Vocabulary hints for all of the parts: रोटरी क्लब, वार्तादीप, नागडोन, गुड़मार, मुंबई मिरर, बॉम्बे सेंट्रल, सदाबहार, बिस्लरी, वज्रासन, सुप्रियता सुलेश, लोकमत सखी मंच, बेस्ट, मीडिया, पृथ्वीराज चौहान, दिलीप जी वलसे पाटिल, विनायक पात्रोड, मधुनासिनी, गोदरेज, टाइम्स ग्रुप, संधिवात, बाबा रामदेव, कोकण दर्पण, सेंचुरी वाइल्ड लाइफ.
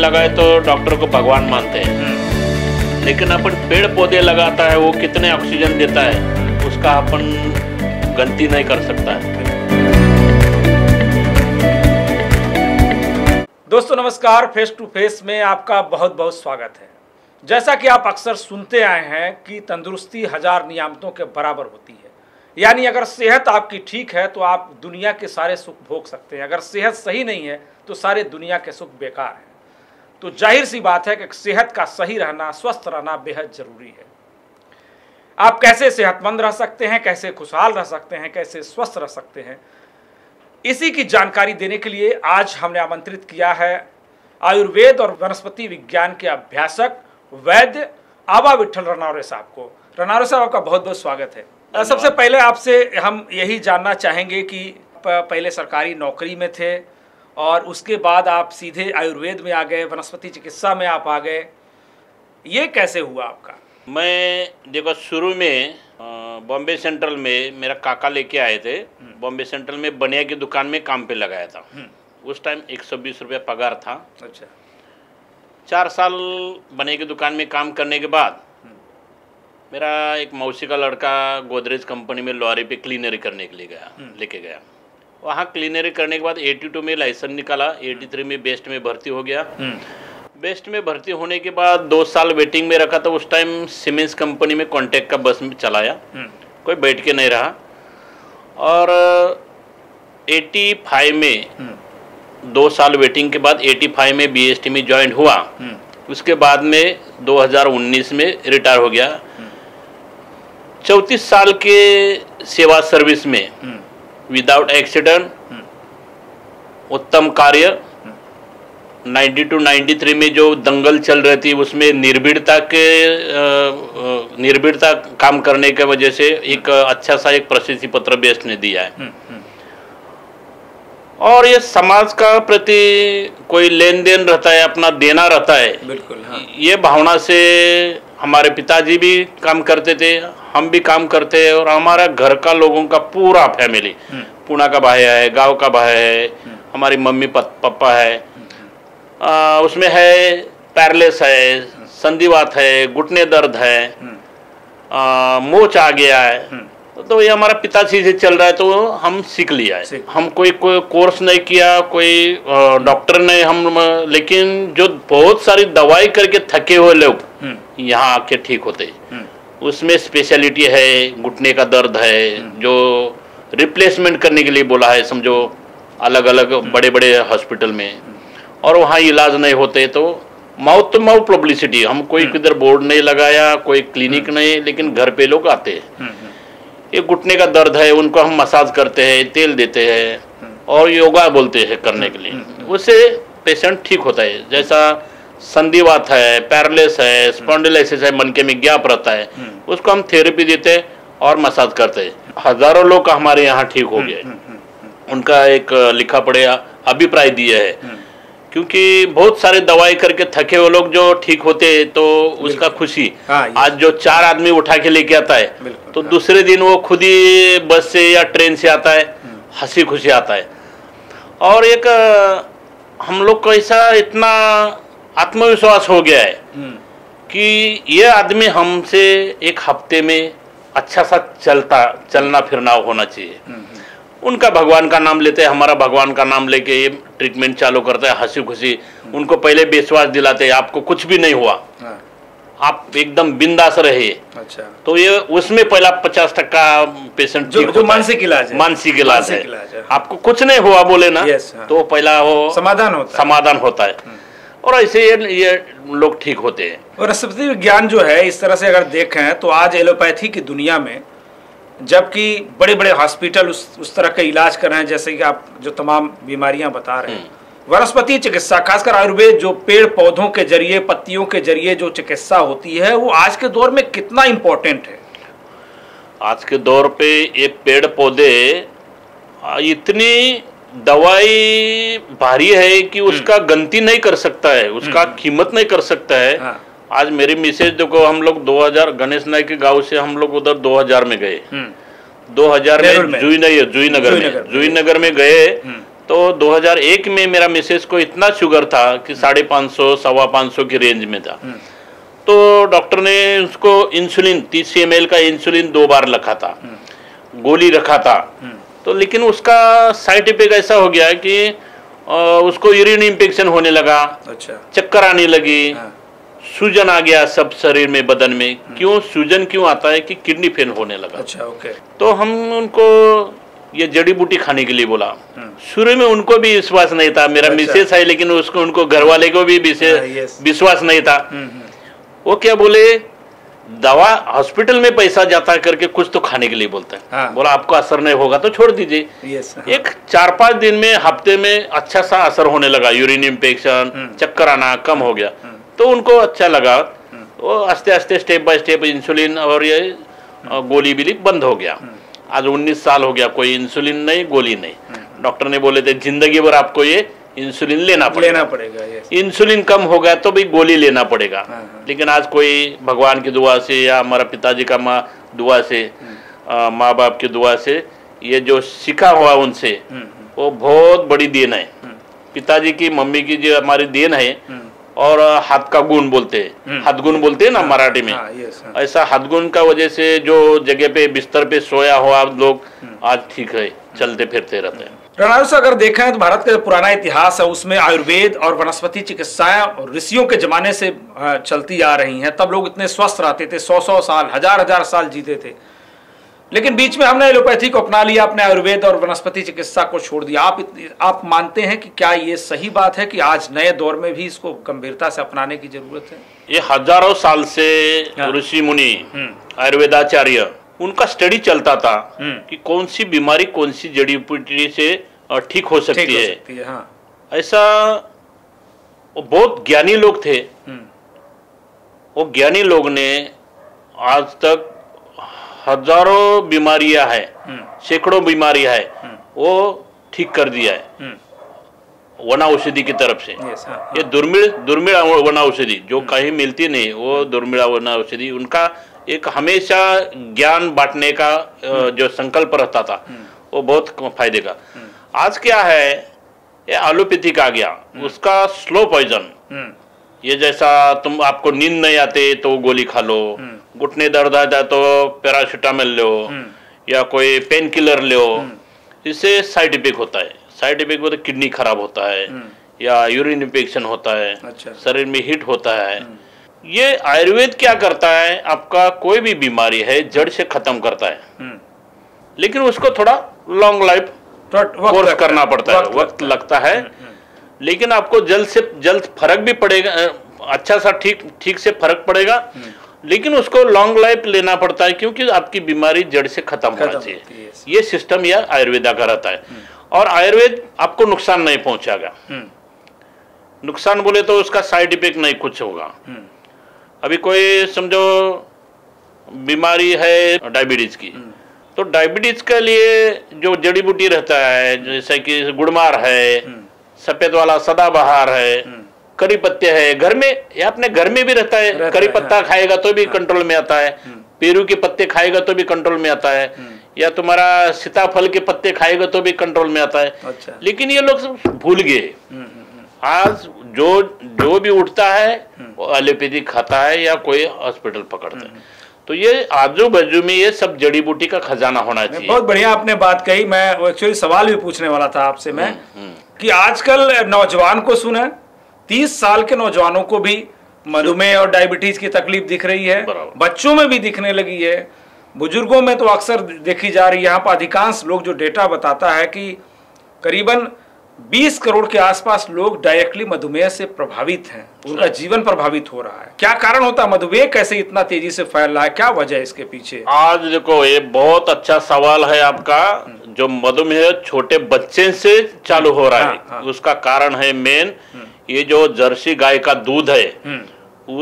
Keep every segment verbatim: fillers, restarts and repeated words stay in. लगाए तो डॉक्टर को भगवान मानते हैं, लेकिन अपन पेड़ पौधे लगाता है वो कितने ऑक्सीजन देता है उसका अपन गलती नहीं कर सकता है। दोस्तों नमस्कार, फेस टू फेस में आपका बहुत बहुत स्वागत है। जैसा कि आप अक्सर सुनते आए हैं कि तंदुरुस्ती हजार नियामतों के बराबर होती है, यानी अगर सेहत आपकी ठीक है तो आप दुनिया के सारे सुख भोग सकते हैं, अगर सेहत सही नहीं है तो सारे दुनिया के सुख बेकार हैं। तो जाहिर सी बात है कि सेहत का सही रहना, स्वस्थ रहना बेहद ज़रूरी है। आप कैसे सेहतमंद रह सकते हैं, कैसे खुशहाल रह सकते हैं, कैसे स्वस्थ रह सकते हैं, इसी की जानकारी देने के लिए आज हमने आमंत्रित किया है आयुर्वेद और वनस्पति विज्ञान के अभ्यासक वैद्य आबा विठ्ठल रणारे साहब को। रणारे साहब आपका बहुत बहुत स्वागत है। सबसे पहले आपसे हम यही जानना चाहेंगे कि पहले सरकारी नौकरी में थे और उसके बाद आप सीधे आयुर्वेद में आ गए, वनस्पति चिकित्सा में आप आ गए, ये कैसे हुआ आपका? मैं देखो शुरू में बॉम्बे सेंट्रल में मेरा काका लेके आए थे, बॉम्बे सेंट्रल में बनिया की दुकान में काम पे लगाया था। उस टाइम एक सौ बीस रुपया पगार था। अच्छा। चार साल बनिया की दुकान में काम करने के बाद मेरा एक मौसी का लड़का गोदरेज कंपनी में लॉरी पे क्लीनरी करने के लिए गया, लेके गया। वहाँ क्लीनरी करने के बाद एटी टू में लाइसेंस निकाला, एटी थ्री में बेस्ट में भर्ती हो गया। बेस्ट में भर्ती होने के बाद दो साल वेटिंग में रखा था। उस टाइम सिमेंस कंपनी में कॉन्ट्रैक्ट का बस में चलाया, कोई बैठ के नहीं रहा। और एटी फाइव में दो साल वेटिंग के बाद एटी फाइव में बी एस टी में ज्वाइन हुआ। उसके बाद में दो हज़ार उन्नीस में रिटायर हो गया। चौंतीस साल के सेवा सर्विस में विदाउट एक्सीडेंट उत्तम कार्य, नाइंटी टू नाइंटी थ्री में जो दंगल चल रही थी उसमें निर्भीड़ता के निर्भीड़ता काम करने के वजह से एक अच्छा सा एक प्रशस्ति पत्र बेस्ट ने दिया है। और ये समाज का प्रति कोई लेन देन रहता है, अपना देना रहता है, बिल्कुल। हाँ। ये भावना से हमारे पिताजी भी काम करते थे, हम भी काम करते हैं, और हमारा घर का लोगों का पूरा फैमिली, पुणे का भाई है, गांव का भाई है, हमारी मम्मी पापा है, आ, उसमें है पैरलेस है, संधिवात है, घुटने दर्द है, मोच आ गया है, तो ये हमारा पिताजी से चल रहा है। तो हम सीख लिया है, हम कोई कोई कोर्स नहीं किया, कोई डॉक्टर नहीं हम, लेकिन जो बहुत सारी दवाई करके थके हुए लोग यहाँ आके ठीक होते, उसमें स्पेशलिटी है घुटने का दर्द है, जो रिप्लेसमेंट करने के लिए बोला है समझो अलग अलग बड़े बड़े हॉस्पिटल में, और वहाँ इलाज नहीं होते। तो माउथ टू माउथ पब्लिसिटी, हम कोई किधर बोर्ड नहीं लगाया, कोई क्लिनिक नहीं, लेकिन घर पे लोग आते हैं, ये घुटने का दर्द है, उनको हम मसाज करते हैं, तेल देते हैं और योगा बोलते हैं करने के लिए, उससे पेशेंट ठीक होता है। जैसा संधिवात है, पैरलिस है, स्पॉन्डिलाइसिस है, मनके में गैप रहता है, उसको हम थेरेपी देते हैं और मसाज करते हैं। हजारों लोग हमारे यहाँ ठीक हो गए, उनका एक लिखा पड़े अभिप्राय दिया है, क्योंकि बहुत सारे दवाई करके थके हुए लोग जो ठीक होते हैं तो उसका खुशी। हाँ, आज जो चार आदमी उठा के लेके आता है तो दूसरे दिन वो खुद ही बस से या ट्रेन से आता है, हंसी खुशी आता है। और एक हम लोग को ऐसा इतना आत्मविश्वास हो गया है कि ये आदमी हमसे एक हफ्ते में अच्छा सा चलता चलना फिरना होना चाहिए। उनका भगवान का नाम लेते हैं, हमारा भगवान का नाम लेके ये ट्रीटमेंट चालू करता है, हंसी खुशी। उनको पहले विश्वास दिलाते हैं आपको कुछ भी नहीं हुआ, आप एकदम बिंदास रहिए। अच्छा। तो ये उसमें पहला पचास टक्का पेशेंट जो, जो मानसिक इलाज है, मानसिक इलाज है, आपको कुछ नहीं हुआ बोले ना। हाँ। तो पहला वो हो, समाधान होता समाधान होता है और ऐसे ये ये लोग ठीक होते हैं। और वनस्पति विज्ञान जो है इस तरह से अगर देखें तो आज एलोपैथी की दुनिया में, जबकि बड़े बड़े हॉस्पिटल उस उस तरह का इलाज कर रहे हैं जैसे कि आप जो तमाम बीमारियां बता रहे हैं, वनस्पति चिकित्सा खासकर आयुर्वेद जो पेड़ पौधों के जरिए, पत्तियों के जरिए जो चिकित्सा होती है, वो आज के दौर में कितना इम्पोर्टेंट है? आज के दौर पे ये पेड़ पौधे इतनी दवाई भारी है कि उसका गनती नहीं कर सकता है, उसका कीमत नहीं कर सकता है। हाँ। आज मेरी मिसेज देखो, हम लोग दो हज़ार गणेश नाई के गांव से हम लोग उधर दो हज़ार में गए, दो हज़ार में जुई नहीं है, जुई नगर में जुई नगर में गए तो दो हज़ार एक में मेरा मिसेस को इतना शुगर था कि साढ़े पाँच सौ सवा पाँच सौ की रेंज में था, तो डॉक्टर ने उसको इंसुलिन तीस एम एल का इंसुलिन दो बार रखा था, गोली रखा था, तो लेकिन उसका साइड इफेक्ट ऐसा हो गया कि उसको यूरिन इन्फेक्शन होने लगा, अच्छा, चक्कर आने लगी, हाँ। सूजन आ गया सब शरीर में, बदन में। क्यों सूजन क्यों आता है कि किडनी फेल होने लगा, अच्छा, ओके। तो हम उनको ये जड़ी बूटी खाने के लिए बोला। शुरू में उनको भी विश्वास नहीं था, मेरा अच्छा। मिसेस है लेकिन उसको उनको घर वाले को भी विश्वास नहीं था। वो क्या बोले, दवा हॉस्पिटल में पैसा जाता करके कुछ तो खाने के लिए बोलता है, हाँ। बोला आपको असर नहीं होगा तो छोड़ दीजिए। हाँ। एक चार पांच दिन में, हफ्ते में अच्छा सा असर होने लगा, यूरिन इन्फेक्शन, चक्कर आना कम हो गया, तो उनको अच्छा लगा। वो आस्ते आस्ते स्टेप बाय स्टेप इंसुलिन और ये गोली बिली बंद हो गया। आज उन्नीस साल हो गया, कोई इंसुलिन नहीं, गोली नहीं। डॉक्टर ने बोले थे जिंदगी भर आपको ये इंसुलिन लेना पड़ेगा, लेना पड़ेगा इंसुलिन कम होगा तो भी गोली लेना पड़ेगा। लेकिन आज कोई भगवान की दुआ से या हमारा पिताजी का माँ दुआ से, माँ बाप की दुआ से, ये जो सीखा हुआ उनसे, वो बहुत बड़ी देन है। पिताजी की, मम्मी की जो हमारी देन है, और हाथ का गुण बोलते हैं, हाथ गुण बोलते हैं ना मराठी में, ऐसा हाथ गुण का वजह से जो जगह पे बिस्तर पे सोया हुआ लोग आज ठीक है, चलते फिरते रहते हैं। रणारे साहब, अगर देखें तो भारत का पुराना इतिहास है, उसमें आयुर्वेद और वनस्पति चिकित्साएं और ऋषियों के जमाने से चलती आ रही हैं। तब लोग इतने स्वस्थ रहते थे, सौ सौ साल, हजार हजार साल जीते थे। लेकिन बीच में हमने एलोपैथी को अपना लिया, अपने आयुर्वेद और वनस्पति चिकित्सा को छोड़ दिया। आप आप मानते हैं कि क्या ये सही बात है कि आज नए दौर में भी इसको गंभीरता से अपनाने की जरूरत है? ये हजारों साल से ऋषि मुनि, आयुर्वेदाचार्य, उनका स्टडी चलता था कि कौन सी बीमारी कौन सी जड़ी बूटी से ठीक हो सकती, ठीक हो सकती है, है हाँ। ऐसा बहुत ज्ञानी लोग थे। वो ज्ञानी लोग ने आज तक हजारों बीमारियां है, सैकड़ों बीमारियां है, वो ठीक कर दिया है वन औषधि की तरफ से। yes, हाँ, हाँ। ये दुर्मिल दुर्मिल वन औषधि जो कहीं मिलती नहीं, वो दुर्मिल वन औषधि। उनका एक हमेशा ज्ञान बांटने का जो संकल्प रहता था, वो बहुत फायदे का। आज क्या है, ये एलोपैथिक आ गया, उसका स्लो पॉइजन, ये जैसा तुम आपको नींद नहीं आते तो गोली खा लो, घुटने दर्द आ जाए तो पैरासिटामोल लो या कोई पेन किलर लो, इससे साइड इफेक्ट होता है। साइड इफेक्ट होता है किडनी खराब होता है या यूरिन इन्फेक्शन होता है, अच्छा। शरीर में हीट होता है। ये आयुर्वेद क्या करता है, आपका कोई भी बीमारी है जड़ से खत्म करता है, लेकिन उसको थोड़ा लॉन्ग लाइफ कोर्स करना पड़ता है, वक्त लगता है, लेकिन आपको जल्द से जल्द फर्क भी पड़ेगा, अच्छा सा ठीक ठीक से फर्क पड़ेगा, लेकिन उसको लॉन्ग लाइफ लेना पड़ता है, क्योंकि आपकी बीमारी जड़ से खत्म होना चाहिए। ये सिस्टम यह आयुर्वेदा का रहता है, और आयुर्वेद आपको नुकसान नहीं पहुंचाएगा। नुकसान बोले तो उसका साइड इफेक्ट नहीं कुछ होगा। अभी कोई समझो बीमारी है डायबिटीज की, तो डायबिटीज के लिए जो जड़ी बूटी रहता है, जैसे कि गुड़मार है, सफेद वाला सदाबहार है, करी पत्ते है, घर में या अपने घर में भी रहता है। करी पत्ता खाएगा तो भी कंट्रोल में आता है, पेरू के पत्ते खाएगा तो भी कंट्रोल में आता है, या तुम्हारा सीताफल के पत्ते खाएगा तो भी कंट्रोल में आता है, अच्छा। लेकिन ये लोग सब भूल गए। आज जो जो भी उठता है वो एलोपैथी खाता है या कोई हॉस्पिटल पकड़ता है। तो ये आजू बाजू में ये सब जड़ी बूटी का खजाना होना चाहिए। बहुत बढ़िया आपने बात कही। मैं एक्चुअली सवाल भी पूछने वाला था आपसे मैं कि आजकल नौजवान को सुना, तीस साल के नौजवानों को भी मधुमेह और डायबिटीज की तकलीफ दिख रही है, बच्चों में भी दिखने लगी है, बुजुर्गों में तो अक्सर देखी जा रही है। यहाँ पर अधिकांश लोग, जो डेटा बताता है कि करीबन बीस करोड़ के आसपास लोग डायरेक्टली मधुमेह से प्रभावित हैं, उनका जीवन प्रभावित हो रहा है। क्या कारण होता है, मधुमेह कैसे इतना तेजी से फैल रहा है, क्या वजह है इसके पीछे? आज देखो, ये बहुत अच्छा सवाल है आपका। जो मधुमेह छोटे बच्चे से चालू हो रहा है, हाँ, हाँ। उसका कारण है मेन ये जो जर्सी गाय का दूध है,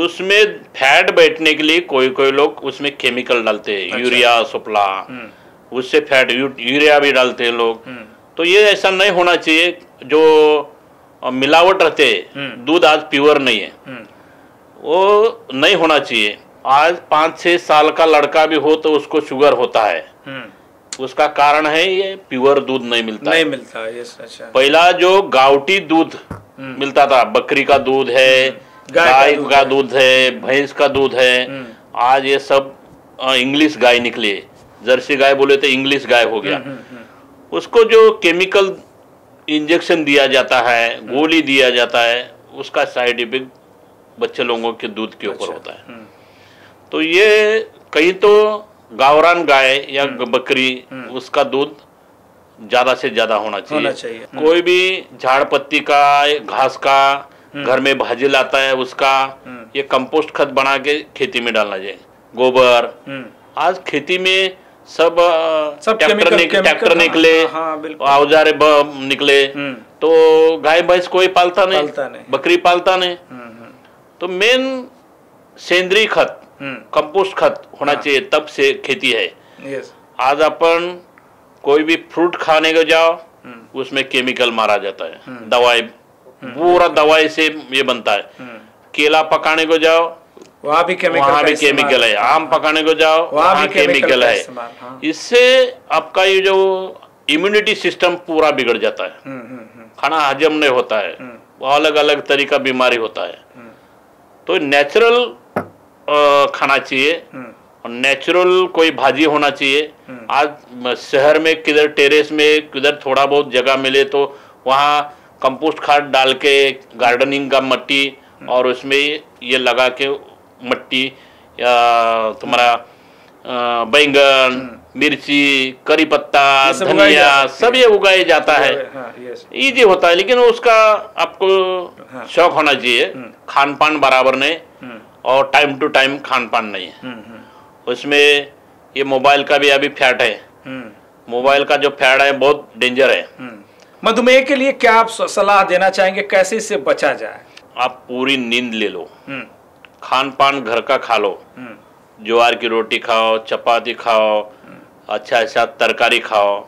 उसमें फैट बैठने के लिए कोई कोई लोग उसमें केमिकल डालते हैं, अच्छा। यूरिया, सुपला, उससे फैट, यूरिया भी डालते हैं लोग। तो ये ऐसा नहीं होना चाहिए। जो मिलावट रहते हैं, दूध आज प्योर नहीं है, वो नहीं होना चाहिए। आज पाँच छः साल का लड़का भी हो तो उसको शुगर होता है, उसका कारण है ये प्योर दूध नहीं मिलता नहीं मिलता है। अच्छा। पहला जो गावटी दूध मिलता था, बकरी का दूध है, गाय का दूध है, भैंस का दूध है, आज ये सब इंग्लिश गाय निकली है। जर्सी गाय बोले तो इंग्लिश गाय हो गया। उसको जो केमिकल इंजेक्शन दिया जाता है, गोली दिया जाता है, उसका साइड इफेक्ट बच्चे लोगों के दूध के ऊपर होता है। तो ये कहीं तो गावरान गाय या बकरी उसका दूध ज्यादा से ज्यादा होना चाहिए, होना चाहिए। कोई भी झाड़ पत्ती का, घास का, घर में भाजी लाता है उसका ये कंपोस्ट खत बना के खेती में डालना चाहिए। गोबर, आज खेती में सब, सब ट्रैक्टर निक, ट्रैक्टर निकले, औजारे निकले, तो गाय भैंस कोई पालता नहीं, बकरी पालता नहीं। तो मेन सेंद्रीय खत, कंपोस्ट खत होना चाहिए, तब से खेती है। आज अपन कोई भी फ्रूट खाने को जाओ उसमें केमिकल मारा जाता है, दवाई, पूरा दवाई से ये बनता है। केला पकाने को जाओ वहाँ भी केमिकल, वहाँ भी केमिकल है। आम पकाने को जाओ वहाँ भी केमिकल है। इससे आपका ये जो इम्यूनिटी सिस्टम पूरा बिगड़ जाता है, खाना हजम नहीं होता है, अलग अलग तरीका बीमारी होता है। तो नेचुरल खाना चाहिए और नेचुरल कोई भाजी होना चाहिए। आज शहर में किधर टेरेस में किधर थोड़ा बहुत जगह मिले तो वहाँ कंपोस्ट खाद डाल के, गार्डनिंग का मट्टी और उसमें ये लगा के मट्टी या तुम्हारा बैंगन, मिर्ची, करी पत्ता, धनिया सब ये उगाया जाता है। इजी होता है, लेकिन उसका आपको शौक होना चाहिए। खान पान बराबर नहीं और टाइम टू टाइम खान पान नहीं है। उसमें ये मोबाइल का भी अभी फैट है, मोबाइल का जो फैट है बहुत डेंजर है। मधुमेह के लिए क्या आप सलाह देना चाहेंगे, कैसे इससे बचा जाए? आप पूरी नींद ले लो, खान पान घर का खा लो, ज्वार की रोटी खाओ, चपाती खाओ, अच्छा अच्छा तरकारी खाओ,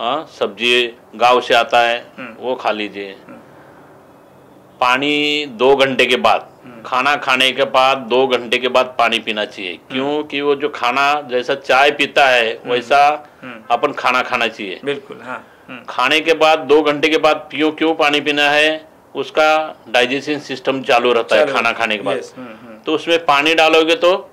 हाँ सब्जी गांव से आता है वो खा लीजिए। पानी दो घंटे के बाद, खाना खाने के बाद दो घंटे के बाद पानी पीना चाहिए, क्योंकि वो जो खाना जैसा चाय पीता है वैसा अपन खाना खाना चाहिए। बिल्कुल, हाँ। खाने के बाद दो घंटे के बाद पियो, क्यों पानी पीना है, उसका डाइजेशन सिस्टम चालू रहता है खाना खाने के बाद। तो उसमें पानी डालोगे तो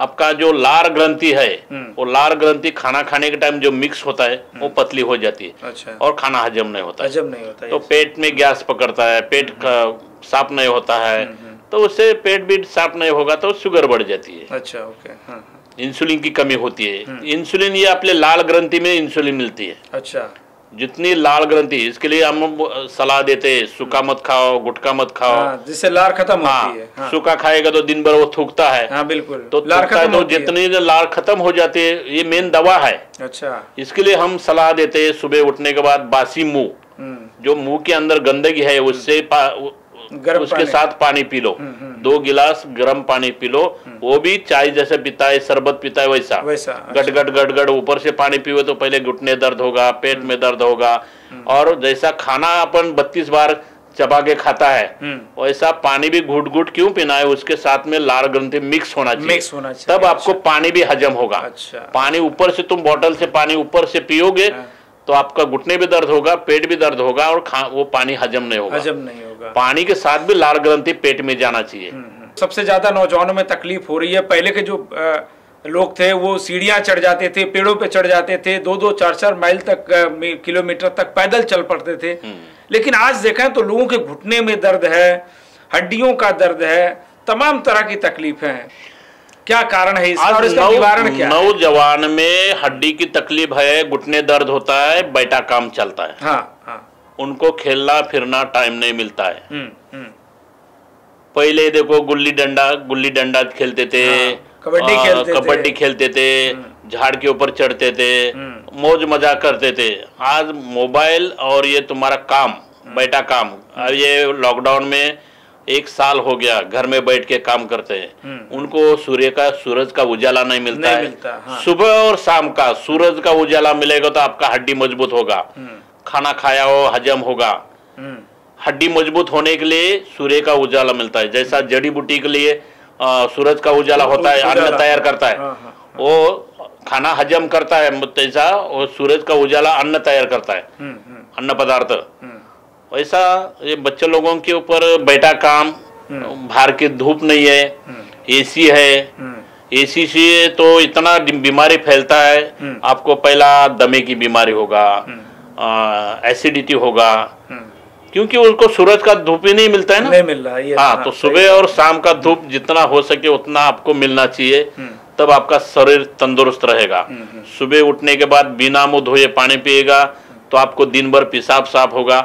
आपका जो लार ग्रंथि है, वो लार ग्रंथि खाना खाने के टाइम जो मिक्स होता है वो पतली हो जाती है। अच्छा। और खाना हजम नहीं होता, हजम नहीं होता, तो पेट में गैस पकड़ता है, पेट साफ नहीं होता है, तो उससे पेट भी साफ नहीं होगा तो शुगर बढ़ जाती है। अच्छा, ओके, हाँ, हाँ। इंसुलिन की कमी होती है। इंसुलिन ये अपने लाल ग्रंथि में इंसुलिन मिलती है। अच्छा। जितनी लाल ग्रंथि, इसके लिए हम सलाह देते हैं सूखा मत खाओ, गुटखा मत खाओ, जिससे लार खत्म होती है। हाँ। सूखा खाएगा तो दिन भर वो थूकता है। हाँ, बिल्कुल। तो लार खत्म तो जितनी लार खत्म हो जाती है, ये मेन दवा है। अच्छा। इसके लिए हम सलाह देते हैं सुबह उठने के बाद बासी मुंह, जो मुंह के अंदर गंदगी है उससे उसके साथ पानी पी लो, दो गिलास गर्म पानी पी लो, वो भी चाय जैसे पीता है, शरबत पीता है वैसा वैसा। गट गट गट गट ऊपर से पानी पीवे तो पहले घुटने दर्द होगा, पेट में दर्द होगा। और जैसा खाना अपन बत्तीस बार चबा के खाता है वैसा पानी भी घुट घुट क्यों पीना है, उसके साथ में लार ग्रंथि मिक्स होना चाहिए, तब आपको पानी भी हजम होगा। पानी ऊपर से, तुम बॉटल से पानी ऊपर से पियोगे तो आपका घुटने भी दर्द होगा, पेट भी दर्द होगा और खा, वो पानी हजम नहीं होगा। हजम नहीं होगा। पानी के साथ भी लार ग्रंथि पेट में जाना चाहिए। सबसे ज्यादा नौजवानों में तकलीफ हो रही है। पहले के जो आ, लोग थे वो सीढ़ियां चढ़ जाते थे, पेड़ों पे चढ़ जाते थे, दो दो चार चार माइल तक, किलोमीटर तक पैदल चल पड़ते थे। लेकिन आज देखें तो लोगों के घुटने में दर्द है, हड्डियों का दर्द है, तमाम तरह की तकलीफें हैं। क्या कारण है इसका और इसका निवारण क्या है? नौजवान में हड्डी की तकलीफ है, घुटने दर्द होता है, बैठा काम चलता है। हाँ, हाँ। उनको खेलना फिरना टाइम नहीं मिलता है। हुँ, हुँ। पहले देखो गुल्ली डंडा, गुल्ली डंडा खेलते थे, हाँ, कबड्डी खेलते, कबड्डी खेलते थे, झाड़ के ऊपर चढ़ते थे, मौज मजा करते थे। आज मोबाइल और ये तुम्हारा काम, बैठा काम। ये लॉकडाउन में एक साल हो गया घर में बैठ के काम करते हैं, उनको सूर्य का सूरज का उजाला नहीं मिलता नहीं है मिलता, हाँ। सुबह और शाम का सूरज का उजाला मिलेगा तो आपका हड्डी मजबूत होगा, खाना खाया हो हजम होगा। हड्डी मजबूत होने के लिए सूर्य का उजाला मिलता है, जैसा जड़ी बूटी के लिए सूरज का उजाला होता है, अन्न तैयार करता है, वो खाना हजम करता है मुत्तैसा और सूरज का उजाला अन्न तैयार करता है, अन्न पदार्थ। वैसा ये बच्चे लोगों के ऊपर बैठा काम, बाहर की धूप नहीं है, एसी है, एसी से तो इतना बीमारी फैलता है। आपको पहला दमे की बीमारी होगा, एसिडिटी होगा, क्योंकि उसको सूरज का धूप ही नहीं मिलता है ना, नहीं मिल रहा है। हाँ, तो सुबह और शाम का धूप जितना हो सके उतना आपको मिलना चाहिए, तब आपका शरीर तंदुरुस्त रहेगा। सुबह उठने के बाद बिना मुंह धोए पानी पिएगा तो आपको दिन भर पेशाब साफ होगा,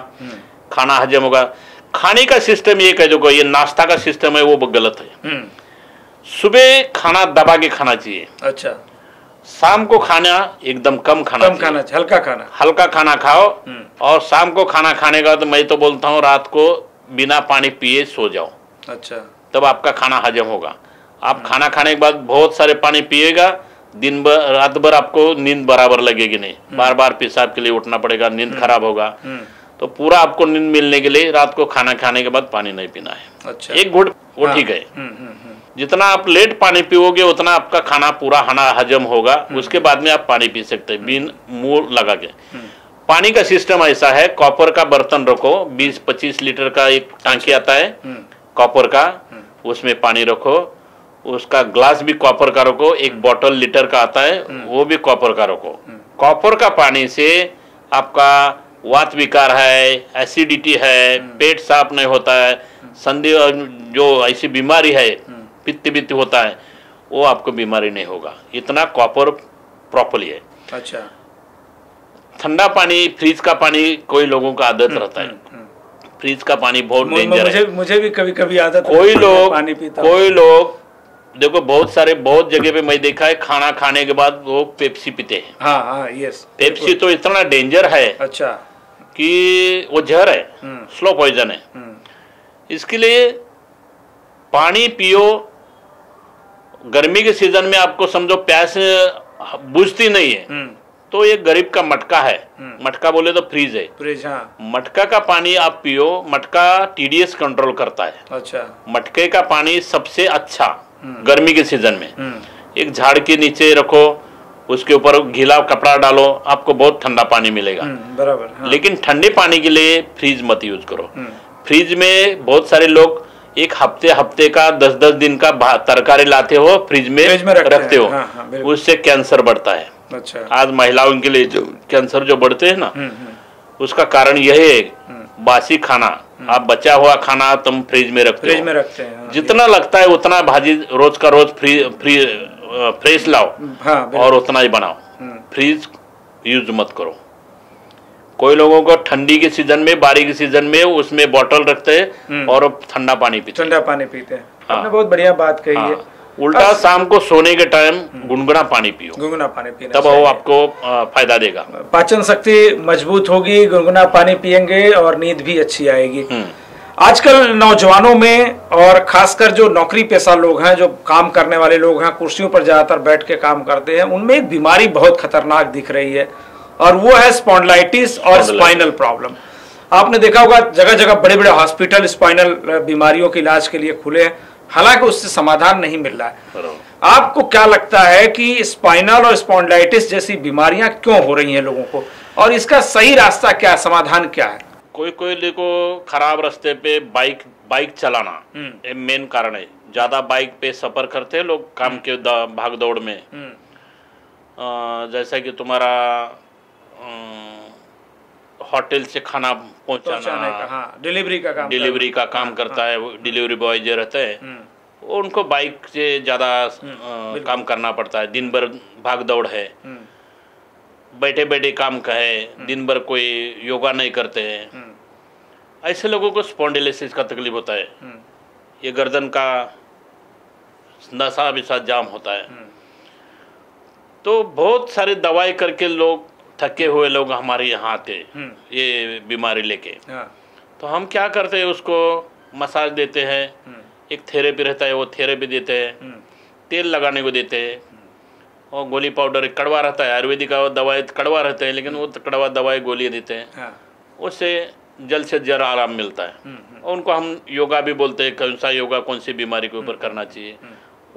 खाना हजम होगा। खाने का सिस्टम ये कह दो, ये नाश्ता का सिस्टम है वो गलत है। सुबह खाना दबा के खाना चाहिए, अच्छा। शाम को खाना एकदम कम खाना, कम खाना, हल्का खाना, हल्का खाना खाओ। और शाम को खाना खाने का तो मैं तो बोलता हूँ रात को बिना पानी पिए सो जाओ, अच्छा, तब आपका खाना हजम होगा। आप खाना खाने के बाद बहुत सारे पानी पिएगा, दिन भर रात भर आपको नींद बराबर लगेगी नहीं, बार बार पेशाब के लिए उठना पड़ेगा, नींद खराब होगा। तो पूरा आपको नींद मिलने के लिए रात को खाना खाने के बाद पानी नहीं पीना है, अच्छा, एक घूंट, वो ठीक है। जितना आप लेट पानी पियोगे उतना आपका खाना पूरा खाना हजम होगा, उसके बाद में आप पानी पी सकते हैं बिन मुंह लगा के। पानी का सिस्टम ऐसा है, कॉपर का बर्तन रखो, बीस पच्चीस लीटर का एक टंकी आता है कॉपर का, उसमें पानी रखो, उसका ग्लास भी कॉपर का रखो, एक बोतल लीटर का आता है वो भी कॉपर का रखो। कॉपर का पानी से आपका वात विकार है, एसिडिटी है, पेट साफ नहीं होता है, संधि जो ऐसी बीमारी है पित्त पित्त होता है, वो आपको बीमारी नहीं होगा, इतना कॉपर प्रॉपरली है, अच्छा। ठंडा पानी, फ्रिज का पानी कोई लोगों का आदत रहता है, फ्रिज का पानी बहुत डेंजर है। मुझे भी कभी कभी आदत, कोई लोग पानी पीता, कोई लोग देखो बहुत सारे बहुत जगह पे मैं देखा है खाना खाने के बाद वो पेप्सी पीते हैं। हाँ, हाँ, यस, पेप्सी तो इतना डेंजर है, अच्छा, कि वो जहर है, स्लो पॉइजन है। इसके लिए पानी पियो, गर्मी के सीजन में आपको समझो प्यास बुझती नहीं है, तो ये गरीब का मटका है, मटका बोले तो फ्रीज है, फ्रीज, हाँ। मटका का पानी आप पियो, मटका टीडीएस कंट्रोल करता है, अच्छा। मटके का पानी सबसे अच्छा गर्मी के सीजन में, एक झाड़ के नीचे रखो, उसके ऊपर गीला कपड़ा डालो, आपको बहुत ठंडा पानी मिलेगा, बराबर, हाँ। लेकिन ठंडे पानी के लिए फ्रीज मत यूज करो। फ्रीज में बहुत सारे लोग एक हफ्ते हफ्ते का दस दस दिन का तरकारी लाते हो, फ्रिज में, फ्रिज में रखते, रखते हो, हाँ, हाँ, उससे कैंसर बढ़ता है, अच्छा। आज महिलाओं के लिए जो कैंसर जो बढ़ते हैं ना, उसका कारण यह है, बासी खाना, आप बचा हुआ खाना तुम फ्रिज में रखते, फ्रिज में रखते हैं, हाँ, जितना लगता है उतना भाजी रोज का रोज फ्री, फ्री, फ्रेश लाओ, हाँ, और उतना ही बनाओ, फ्रिज यूज मत करो। कोई लोगों को ठंडी के सीजन में, बारिश के सीजन में उसमें बोतल रखते हैं और ठंडा पानी पीते, ठंडा पानी पीते हैं, हाँ। आपने बहुत बढ़िया बात कही, हाँ, है। उल्टा शाम को सोने के टाइम गुनगुना पानी पियो, गुनगुना पानी पियो, तब वो आपको फायदा देगा, पाचन शक्ति मजबूत होगी, गुनगुना पानी पियेंगे और नींद भी अच्छी आएगी। आजकल नौजवानों में और खासकर जो नौकरी पेशा लोग हैं, जो काम करने वाले लोग हैं, कुर्सियों पर ज्यादातर बैठ के काम करते हैं, उनमें एक बीमारी बहुत खतरनाक दिख रही है और वो है स्पॉन्डिलाइटिस और स्पाइनल प्रॉब्लम। आपने देखा होगा जगह जगह बड़े बड़े हॉस्पिटल स्पाइनल बीमारियों के इलाज के लिए खुले हैं, हालांकि उससे समाधान नहीं मिल रहा है। आपको क्या लगता है कि स्पाइनल और स्पॉन्डिलाइटिस जैसी बीमारियां क्यों हो रही हैं लोगों को, और इसका सही रास्ता क्या है, समाधान क्या है? कोई कोई देखो खराब रास्ते पे बाइक बाइक चलाना ये मेन कारण है, ज्यादा बाइक पे सफर करते हैं लोग काम के भाग दौड़ में। जैसा कि तुम्हारा होटल से खाना पहुंचाना, हाँ, डिलीवरी का काम डिलीवरी का काम करता है, डिलीवरी बॉय जो रहते हैं उनको बाइक से ज़्यादा काम करना पड़ता है, दिन भर भाग दौड़ है, बैठे बैठे काम का है, दिन भर कोई योगा नहीं करते हैं। ऐसे लोगों को स्पॉन्डिलाइटिस का तकलीफ होता है, ये गर्दन का नसा भी साथ जाम होता है। तो बहुत सारी दवाई करके लोग थके हुए लोग हमारे यहाँ आते ये बीमारी लेके, तो हम क्या करते हैं उसको मसाज देते हैं, एक थेरेपी रहता है वो थेरेपी देते हैं, तेल लगाने को देते हैं, और गोली पाउडर एक कड़वा रहता है, आयुर्वेदिक दवाई कड़वा रहता है, लेकिन वो कड़वा दवाई गोली देते हैं, उससे जल्द से जल्द आराम मिलता है। और उनको हम योगा भी बोलते हैं, कौन सा योगा कौन सी बीमारी के ऊपर करना चाहिए,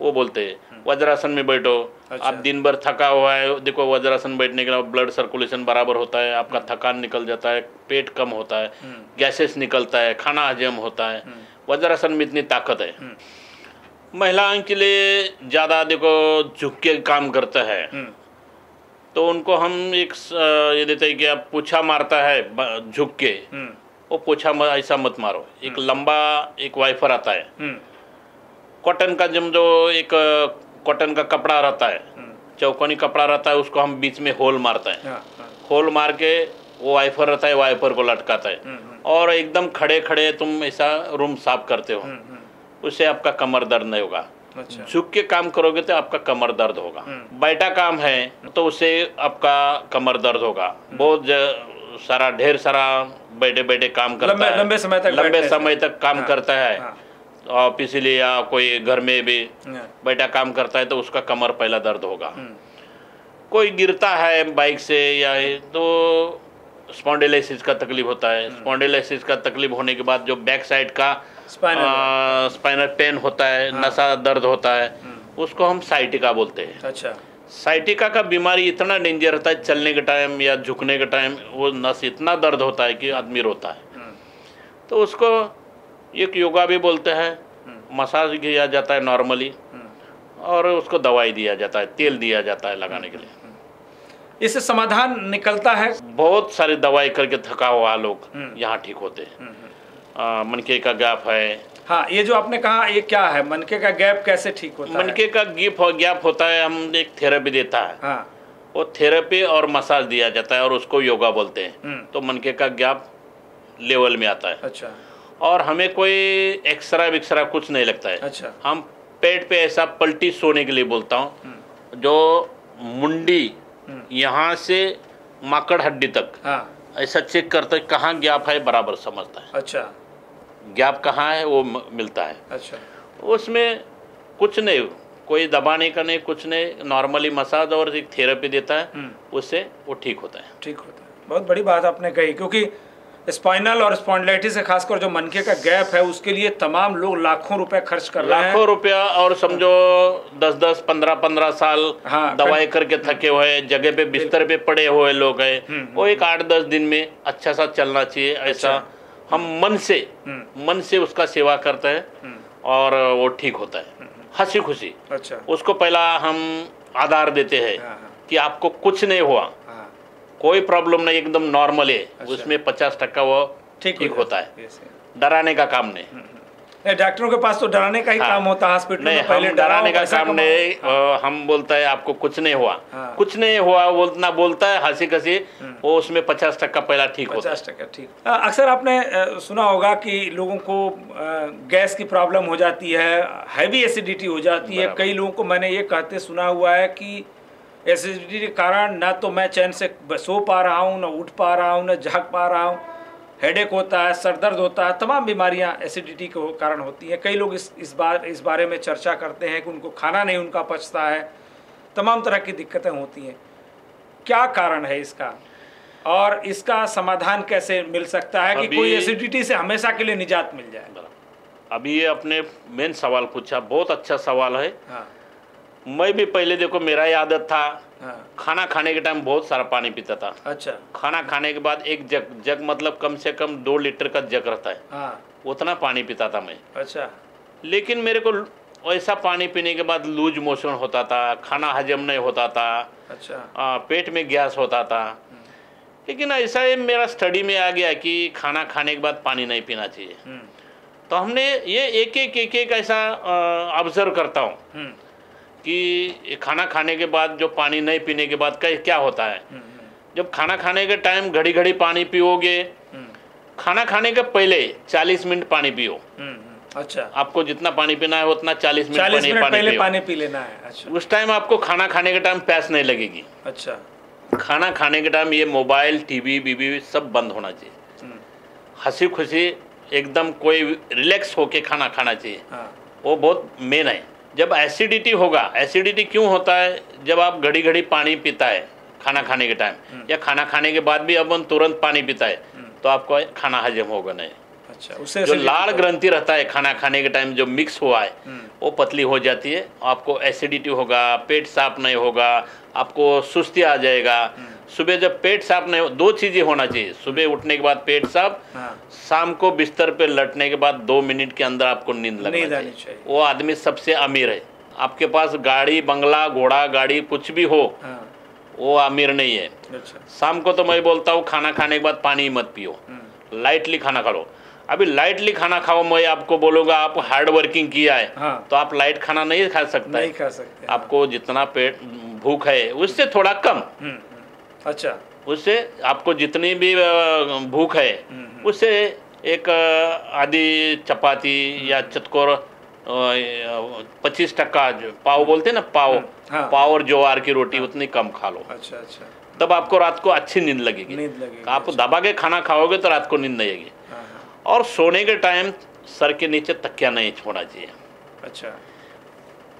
वो बोलते हैं वज्रासन में बैठो। अच्छा। आप दिन भर थका हुआ है, देखो वज्रासन बैठने के बाद ब्लड सर्कुलेशन बराबर होता है, आपका थकान निकल जाता है, पेट कम होता है, गैसेस निकलता है, खाना हजम होता है। वज्रासन में इतनी ताकत है। महिलाओं के लिए ज़्यादा देखो झुक के काम करता है तो उनको हम एक ये देते हैं कि आप पोछा मारता है झुक के, वो पोछा ऐसा मत मारो, एक लंबा एक वाइफर आता है, कॉटन का जम जो एक कॉटन का कपड़ा रहता है, चौकोनी कपड़ा रहता है, उसको हम बीच में होल मारता है, होल मार के वो वाइफर रहता है, वाइफर को लटकाता है और एकदम खड़े खड़े तुम ऐसा रूम साफ करते हो, उससे आपका कमर दर्द नहीं होगा। अच्छा। झुक के काम करोगे तो आपका कमर दर्द होगा, बैठा काम है तो उससे आपका कमर दर्द होगा। बहुत सारा ढेर सारा बैठे बैठे काम करता है, लंबे समय तक लंबे समय तक काम करता है और इसीलिए या कोई घर में भी बैठा काम करता है तो उसका कमर पहला दर्द होगा। कोई गिरता है बाइक से या तो स्पॉन्डिलाइसिस का तकलीफ होता है, स्पॉन्डिलाइसिस का तकलीफ होने के बाद जो बैक साइड का स्पाइनल स्पाइनल पेन होता है, नसा दर्द होता है, उसको हम साइटिका बोलते हैं। अच्छा। साइटिका का बीमारी इतना डेंजर होता है, चलने के टाइम या झुकने के टाइम वो नस इतना दर्द होता है कि आदमी रोता है। तो उसको एक योगा भी बोलते हैं, मसाज किया जाता है नॉर्मली और उसको दवाई दिया जाता है, तेल दिया जाता है लगाने के लिए, इससे समाधान निकलता है। बहुत सारी दवाई करके थका हुआ लोग यहाँ ठीक होते हैं। मनके का गैप है। हाँ, ये जो आपने कहा ये क्या है, मनके का गैप कैसे ठीक होता है? मनके का गैप होता है, हम एक थेरेपी देता है। हाँ। वो थेरेपी और मसाज दिया जाता है और उसको योगा बोलते हैं, तो मनके का गैप लेवल में आता है। अच्छा। और हमें कोई एक्सरा विक्सरा कुछ नहीं लगता है। अच्छा। हम पेट पे ऐसा पलटी सोने के लिए बोलता हूँ, जो मुंडी यहाँ से माकड़ हड्डी तक। हाँ। ऐसा चेक करता है कहाँ गैप है, बराबर समझता है। अच्छा। गैप कहाँ है वो मिलता है। अच्छा। उसमें कुछ नहीं, कोई दबाने का नहीं, कुछ नहीं, नॉर्मली मसाज और एक थेरेपी देता है, उससे वो ठीक होता है। ठीक होता है। बहुत बड़ी बात आपने कही, क्योंकि स्पाइनल और स्पॉन्डिलाइटिस से खासकर जो मनके का गैप है उसके लिए तमाम लोग लाखों रुपए खर्च कर रहे हैं, लाखों रुपया, और समझो दस दस पंद्रह पंद्रह साल हाँ, दवाई करके थके हुए, जगह पे बिस्तर पे पड़े हुए लोग हैं। वो एक आठ दस दिन में अच्छा सा चलना चाहिए। ऐसा हम मन से मन से उसका सेवा करते हैं और वो ठीक होता है हंसी खुशी। अच्छा। उसको पहला हम आधार देते हैं कि आपको कुछ नहीं हुआ, कोई प्रॉब्लम नहीं, एकदम नॉर्मल है। अच्छा। उसमें पचास टक्का वो ठीक ठीक होता है, डराने का काम नहीं। नहीं, डॉक्टरों के पास तो डराने का ही हाँ, काम होता है हॉस्पिटल में, पहले डराने का काम नहीं। हाँ। हम बोलता है आपको कुछ नहीं हुआ। हाँ। कुछ नहीं हुआ बोलना बोलता है हंसी कसी, वो उसमें पचास टक्का पहला ठीक होता है। पचास टक्का ठीक। अक्सर आपने सुना होगा कि लोगों को गैस की प्रॉब्लम हो जाती है, हैवी एसिडिटी हो जाती है, कई लोगों को मैंने ये कहते सुना हुआ है कि एसिडिटी के कारण ना तो मैं चैन से सो पा रहा हूँ, ना उठ पा रहा हूँ, ना जाग पा रहा हूँ, हेडेक होता है, सर दर्द होता है, तमाम बीमारियाँ एसिडिटी के कारण होती हैं। कई लोग इस इस बार इस बारे में चर्चा करते हैं कि उनको खाना नहीं उनका पचता है, तमाम तरह की दिक्कतें होती हैं। क्या कारण है इसका और इसका समाधान कैसे मिल सकता है कि कोई एसिडिटी से हमेशा के लिए निजात मिल जाए? अभी ये अपने मेन सवाल पूछा, बहुत अच्छा सवाल है। हाँ। मैं भी पहले देखो मेरा ही आदत था। हाँ। खाना खाने के टाइम बहुत सारा पानी पीता था। अच्छा। खाना खाने के बाद एक जग जग मतलब कम से कम दो लीटर का जग रहता है। हाँ। उतना पानी पीता था मैं। अच्छा। लेकिन मेरे को ऐसा पानी पीने के बाद लूज मोशन होता था, खाना हजम नहीं होता था। अच्छा। आ, पेट में गैस होता था। लेकिन ऐसा ही मेरा स्टडी में आ गया कि खाना खाने के बाद पानी नहीं पीना चाहिए, तो हमने ये एक एक एक एक ऐसा ऑब्जर्व करता हूँ कि खाना खाने के बाद जो पानी नहीं पीने के बाद का क्या होता है। जब खाना खाने के टाइम घड़ी घड़ी पानी पियोगे, खाना खाने के पहले चालीस मिनट पानी पियो। अच्छा। आपको जितना पानी पीना है उतना चालीस मिनट पानी, पानी पहले पानी पी लेना है। अच्छा। उस टाइम आपको खाना खाने के टाइम प्यास नहीं लगेगी। अच्छा। खाना खाने के टाइम ये मोबाइल टीवी बीवी सब बंद होना चाहिए, हंसी खुशी एकदम कोई रिलैक्स होके खाना खाना चाहिए, वो बहुत मेन है। जब एसिडिटी होगा, एसिडिटी क्यों होता है? जब आप घड़ी घड़ी पानी पीता है खाना खाने के टाइम या खाना खाने के बाद भी अपन तुरंत पानी पीता है, तो आपको खाना हजम होगा नहीं। अच्छा, उससे जो लाल ग्रंथि रहता है खाना खाने के टाइम जो मिक्स हुआ है वो पतली हो जाती है। आपको एसिडिटी होगा, पेट साफ नहीं होगा, आपको सुस्ती आ जाएगा। सुबह जब पेट साफ नहीं हो, दो चीज़ें होना चाहिए, सुबह उठने के बाद पेट साफ, शाम को बिस्तर पे लटने के बाद दो मिनट के अंदर आपको नींद लगनी चाहिए। वो आदमी सबसे अमीर है। आपके पास गाड़ी, बंगला, घोड़ा गाड़ी कुछ भी हो वो अमीर नहीं है। शाम को तो मैं बोलता हूँ खाना खाने के बाद पानी मत पियो, लाइटली खाना खाओ। अभी लाइटली खाना खाओ, मैं आपको बोलूँगा आप हार्ड वर्किंग किया है हाँ। तो आप लाइट खाना नहीं खा सकते, नहीं खा सकते। आपको जितना पेट भूख है उससे थोड़ा कम, अच्छा, उससे आपको जितनी भी भूख है उससे एक आधी चपाती या चतकोर पच्चीस टक्का पाव बोलते हैं ना, पाव हाँ। पाव और ज्वार की रोटी हाँ। उतनी कम खा लो, अच्छा अच्छा, तब आपको रात को अच्छी नींद लगेगी, नींद लगेगी। आप अच्छा। दबा के खाना खाओगे तो रात को नींद नहीं आएगी हाँ। और सोने के टाइम सर के नीचे तकिया नहीं छोड़ना चाहिए। अच्छा,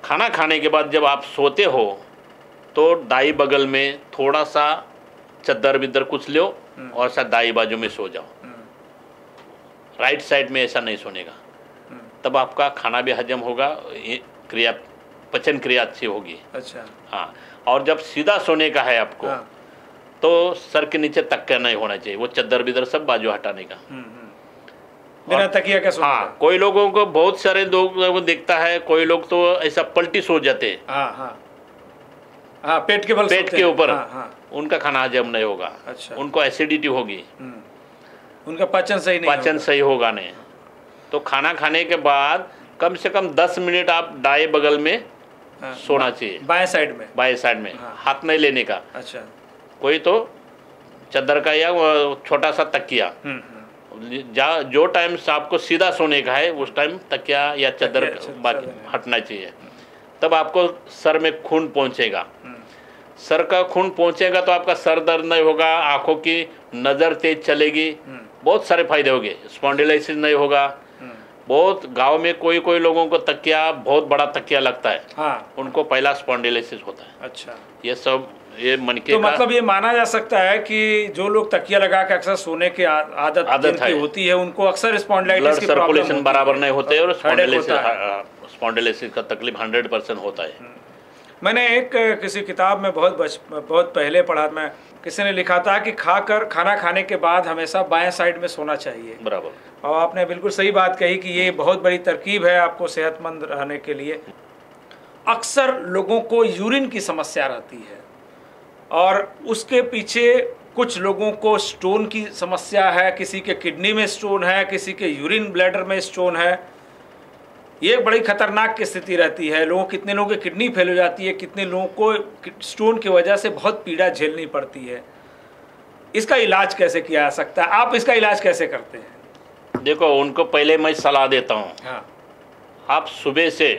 खाना खाने के बाद जब आप सोते हो तो दाई बगल में थोड़ा सा चद्दर बिद्दर कुछ लो और सा दाई बाजू में सो जाओ, राइट साइड में ऐसा नहीं सोने का। तब आपका खाना भी हजम होगा, क्रिया, पचन क्रिया अच्छी होगी। अच्छा हाँ, और जब सीधा सोने का है आपको हाँ। तो सर के नीचे तकिया नहीं होना चाहिए, वो चद्दर बिदर सब बाजू हटाने का, बिना तकिया का सोना। हाँ, कोई लोगों को, बहुत सारे लोग देखता है, कोई लोग तो ऐसा पलटी सो जाते हैं हाँ, हाँ। हाँ, पेट के बल, पेट के ऊपर हाँ, हाँ। उनका खाना हजम नहीं होगा। अच्छा, उनको एसिडिटी होगी, उनका पाचन सही नहीं, पाचन सही होगा नहीं। तो खाना खाने के बाद कम से कम दस मिनट आप दाएं बगल में हाँ, सोना चाहिए, बाएं साइड में, बाएं साइड में हाँ, हाथ नहीं लेने का। अच्छा, कोई तो चादर का या छोटा सा तकिया, जो टाइम आपको सीधा सोने का है उस टाइम तकिया या चादर हटना चाहिए, तब आपको सर में खून पहुंचेगा। सर का खून पहुंचेगा तो आपका सर दर्द नहीं होगा, आंखों की नज़र तेज चलेगी, बहुत सारे फायदे होंगे, स्पॉन्डिलाइटिस नहीं होगा। बहुत गांव में कोई कोई लोगों को तकिया, बहुत बड़ा तकिया लगता है हाँ। उनको पहला स्पॉन्डिलाइटिस होता है। अच्छा, ये सब ये मनके तो का, मतलब ये माना जा सकता है कि जो लोग तकिया लगा के अक्सर सोने की आदत आदत होती है उनको अक्सर स्पॉन्डिलाइटिस की सर्कुलेशन बराबर नहीं होते और स्पॉन्डिलाइटिस का तकलीफ हंड्रेड परसेंट होता है। मैंने एक किसी किताब में बहुत बच बहुत पहले पढ़ा, मैं किसी ने लिखा था कि खाकर खाना खाने के बाद हमेशा बाएं साइड में सोना चाहिए। बराबर, और आपने बिल्कुल सही बात कही कि ये बहुत बड़ी तरकीब है आपको सेहतमंद रहने के लिए। अक्सर लोगों को यूरिन की समस्या रहती है और उसके पीछे कुछ लोगों को स्टोन की समस्या है, किसी के किडनी में स्टोन है, किसी के यूरिन ब्लैडर में स्टोन है। ये बड़ी खतरनाक की स्थिति रहती है, लोगों, कितने लोगों की किडनी फेल हो जाती है, कितने लोगों को स्टोन की वजह से बहुत पीड़ा झेलनी पड़ती है। इसका इलाज कैसे किया जा सकता है, आप इसका इलाज कैसे करते हैं? देखो, उनको पहले मैं सलाह देता हूँ हाँ। आप सुबह से,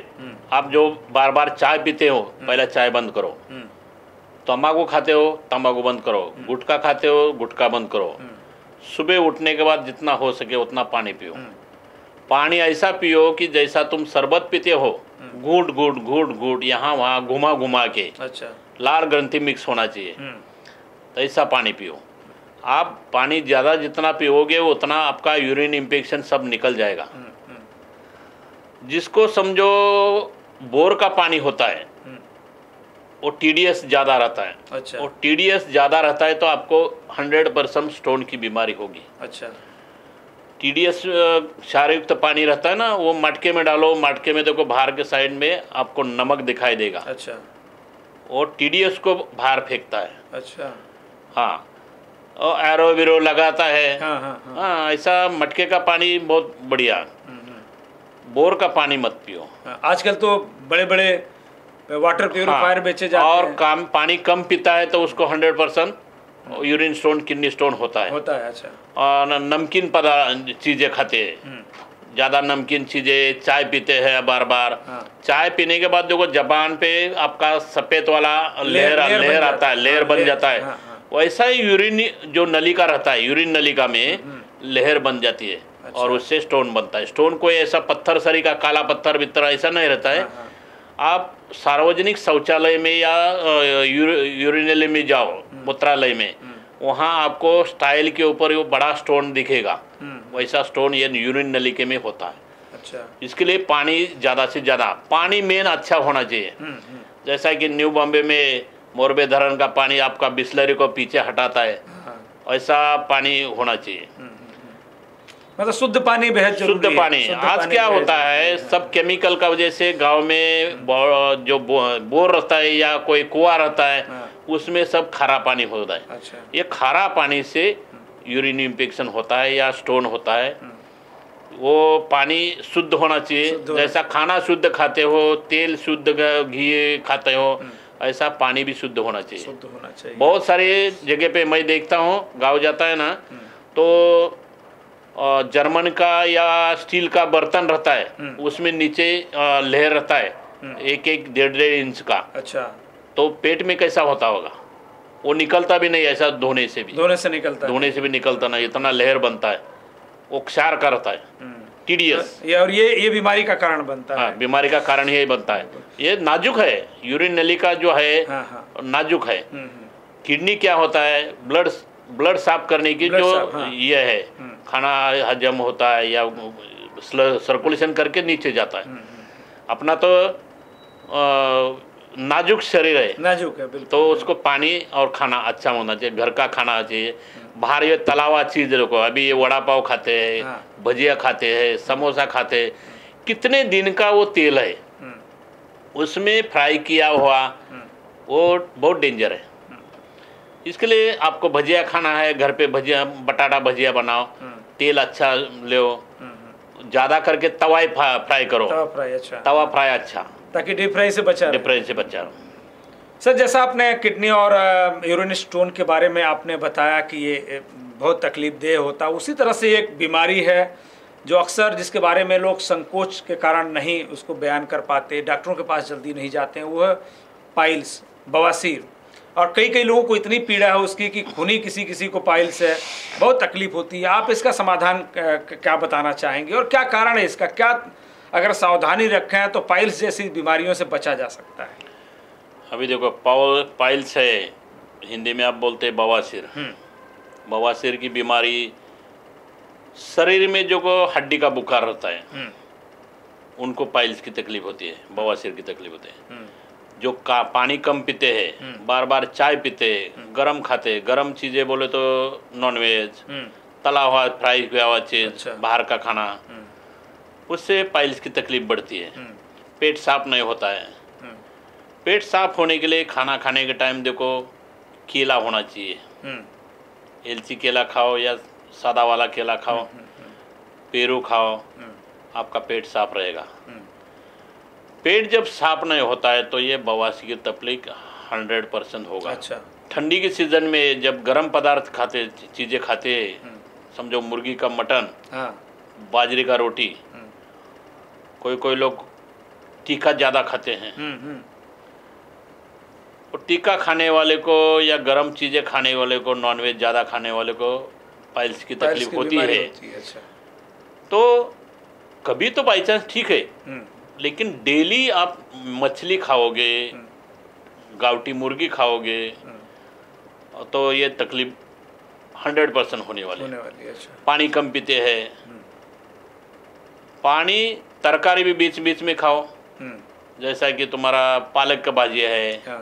आप जो बार बार चाय पीते हो पहले चाय बंद करो, तम्बाकू खाते हो तम्बाकू बंद करो, गुटखा खाते हो गुटखा बंद करो। सुबह उठने के बाद जितना हो सके उतना पानी पियो, पानी ऐसा पियो कि जैसा तुम शरबत पीते हो, घूट घूट घूट घूट यहाँ वहाँ घुमा घुमा के। अच्छा, लाल ग्रंथि मिक्स होना चाहिए, ऐसा पानी पियो। आप पानी ज़्यादा जितना पियोगे उतना आपका यूरिन इन्फेक्शन सब निकल जाएगा। जिसको समझो बोर का पानी होता है वो टीडीएस ज़्यादा रहता है। अच्छा, और टीडीएस ज़्यादा रहता है तो आपको हंड्रेड परसेंट स्टोन की बीमारी होगी। अच्छा, टीडीएस क्षारयुक्त पानी रहता है ना, वो मटके में डालो, मटके में देखो बाहर के साइड में आपको नमक दिखाई देगा। अच्छा, वो टीडीएस को बाहर फेंकता है। अच्छा हाँ, और एरोवेरो लगाता है हाँ हाँ हाँ, हाँ ऐसा मटके का पानी बहुत बढ़िया। बोर का पानी मत पियो, आजकल तो बड़े बड़े वाटर प्योरीफायर हाँ, बेचे जाते हैं और काम पानी कम पीता है तो उसको hundred percent urine stone, kidney stone होता है होता है अच्छा। और नमकीन पदार्थ चीज़ें खाते हैं, ज़्यादा नमकीन चीज़ें, चाय पीते हैं बार बार हाँ। चाय पीने के बाद देखो जबान पे आपका सफ़ेद वाला लेयर लेयर आता है, लेयर बन जाता है हाँ, हाँ। वैसा ही यूरिन जो नलिका रहता है, यूरिन नलिका में लेयर बन जाती है अच्छा। और उससे स्टोन बनता है। स्टोन कोई ऐसा पत्थर सरी का काला पत्थर बित्तर ऐसा नहीं रहता है। आप सार्वजनिक शौचालय में या यूरिनल में जाओ, मूत्रालय में, वहाँ आपको स्टाइल के ऊपर वो बड़ा स्टोन दिखेगा, वैसा स्टोन ये यूरिन नलिके में होता है। अच्छा, इसके लिए पानी ज़्यादा से ज़्यादा, पानी मेन अच्छा होना चाहिए। जैसा कि न्यू बॉम्बे में मोरबे धरन का पानी आपका बिस्लरी को पीछे हटाता है, ऐसा पानी होना चाहिए। मतलब शुद्ध पानी, बेहद शुद्ध पानी। आज क्या होता है, सब केमिकल का वजह से गांव में जो बोर रहता है या कोई कुआं रहता है उसमें सब खारा पानी होता है। अच्छा। ये खारा पानी से यूरिन इन्फेक्शन होता है या स्टोन होता है। वो पानी शुद्ध होना चाहिए। जैसा खाना शुद्ध खाते हो, तेल शुद्ध घी खाते हो, ऐसा पानी भी शुद्ध होना चाहिए, शुद्ध होना चाहिए। बहुत सारे जगह पे मैं देखता हूँ, गाँव जाता है ना तो जर्मन का या स्टील का बर्तन रहता है, उसमें नीचे लेयर रहता है एक एक डेढ़ डेढ़ इंच का। अच्छा, तो पेट में कैसा होता होगा, वो निकलता भी नहीं, ऐसा धोने से भी धोने से निकलता धोने से भी निकलता नहीं, इतना लहर बनता है, वो क्षार का रहता है, टीडीएस। और ये ये बीमारी का कारण बनता है। बीमारी का कारण यही बनता है। ये नाजुक है, यूरिन नलिका जो है नाजुक है। किडनी क्या होता है, ब्लड ब्लड साफ करने की जो ये है, खाना हजम होता है या सर्कुलेशन करके नीचे जाता है। अपना तो नाजुक शरीर है, नाजुक है बिल्कुल, तो उसको पानी और खाना अच्छा होना चाहिए, घर का खाना चाहिए। बाहर ये तलावा चीज लोग अभी ये वड़ा पाव खाते हैं, हाँ। भजिया खाते हैं, समोसा खाते हैं, कितने दिन का वो तेल है, उसमें फ्राई किया हुआ, वो बहुत डेंजर है। इसके लिए आपको भजिया खाना है, घर पे भजिया, बटाटा भजिया बनाओ, तेल अच्छा ले, ज़्यादा करके तवाई फ्राई करो, तवा फ्राई अच्छा, तवा फ्राई अच्छा, ताकि डीप फ्राई से बचा डीप फ्राई से बचा रहो। सर, जैसा आपने किडनी और यूरिन स्टोन के बारे में आपने बताया कि ये बहुत तकलीफदेह होता है, उसी तरह से एक बीमारी है जो अक्सर, जिसके बारे में लोग संकोच के कारण नहीं उसको बयान कर पाते, डॉक्टरों के पास जल्दी नहीं जाते हैं, वो है पाइल्स, बवासीर। और कई कई लोगों को इतनी पीड़ा है उसकी कि खूनी, किसी किसी को पाइल्स है, बहुत तकलीफ होती है। आप इसका समाधान क्या बताना चाहेंगे और क्या कारण है इसका, क्या अगर सावधानी रखें तो पाइल्स जैसी बीमारियों से बचा जा सकता है? अभी देखो, पाइल्स है, हिंदी में आप बोलते हैं बवासीर। बवासीर की बीमारी शरीर में जो को हड्डी का बुखार रहता है उनको पाइल्स की तकलीफ होती है, बवासीर की तकलीफ होती है। जो का पानी कम पीते हैं, बार बार चाय पीते हैं, गरम खाते, गरम चीज़ें बोले तो नॉनवेज, तला हुआ फ्राई किया हुआ चीज़, अच्छा। बाहर का खाना, उससे पाइल्स की तकलीफ बढ़ती है। पेट साफ नहीं होता है। पेट साफ होने के लिए खाना खाने के टाइम देखो केला होना चाहिए, एलची केला खाओ या सादा वाला केला खाओ, पेरू खाओ, आपका पेट साफ रहेगा। पेट जब साफ नहीं होता है तो ये बवासीर की तकलीफ हंड्रेड परसेंट होगा। अच्छा। ठंडी के सीजन में जब गर्म पदार्थ खाते, चीज़ें खाते, समझो मुर्गी का मटन, हाँ। बाजरे का रोटी, कोई कोई लोग तीखा ज़्यादा खाते हैं, और तीखा खाने वाले को या गर्म चीज़ें खाने वाले को, नॉनवेज ज़्यादा खाने वाले को पाइल्स की तकलीफ होती है। अच्छा। तो कभी तो बाई चांस ठीक है, लेकिन डेली आप मछली खाओगे, गावटी मुर्गी खाओगे, तो ये तकलीफ हंड्रेड परसेंट होने वाली है। अच्छा। पानी कम पीते हैं, पानी, तरकारी भी बीच बीच में खाओ, जैसा कि तुम्हारा पालक का भाजिया है,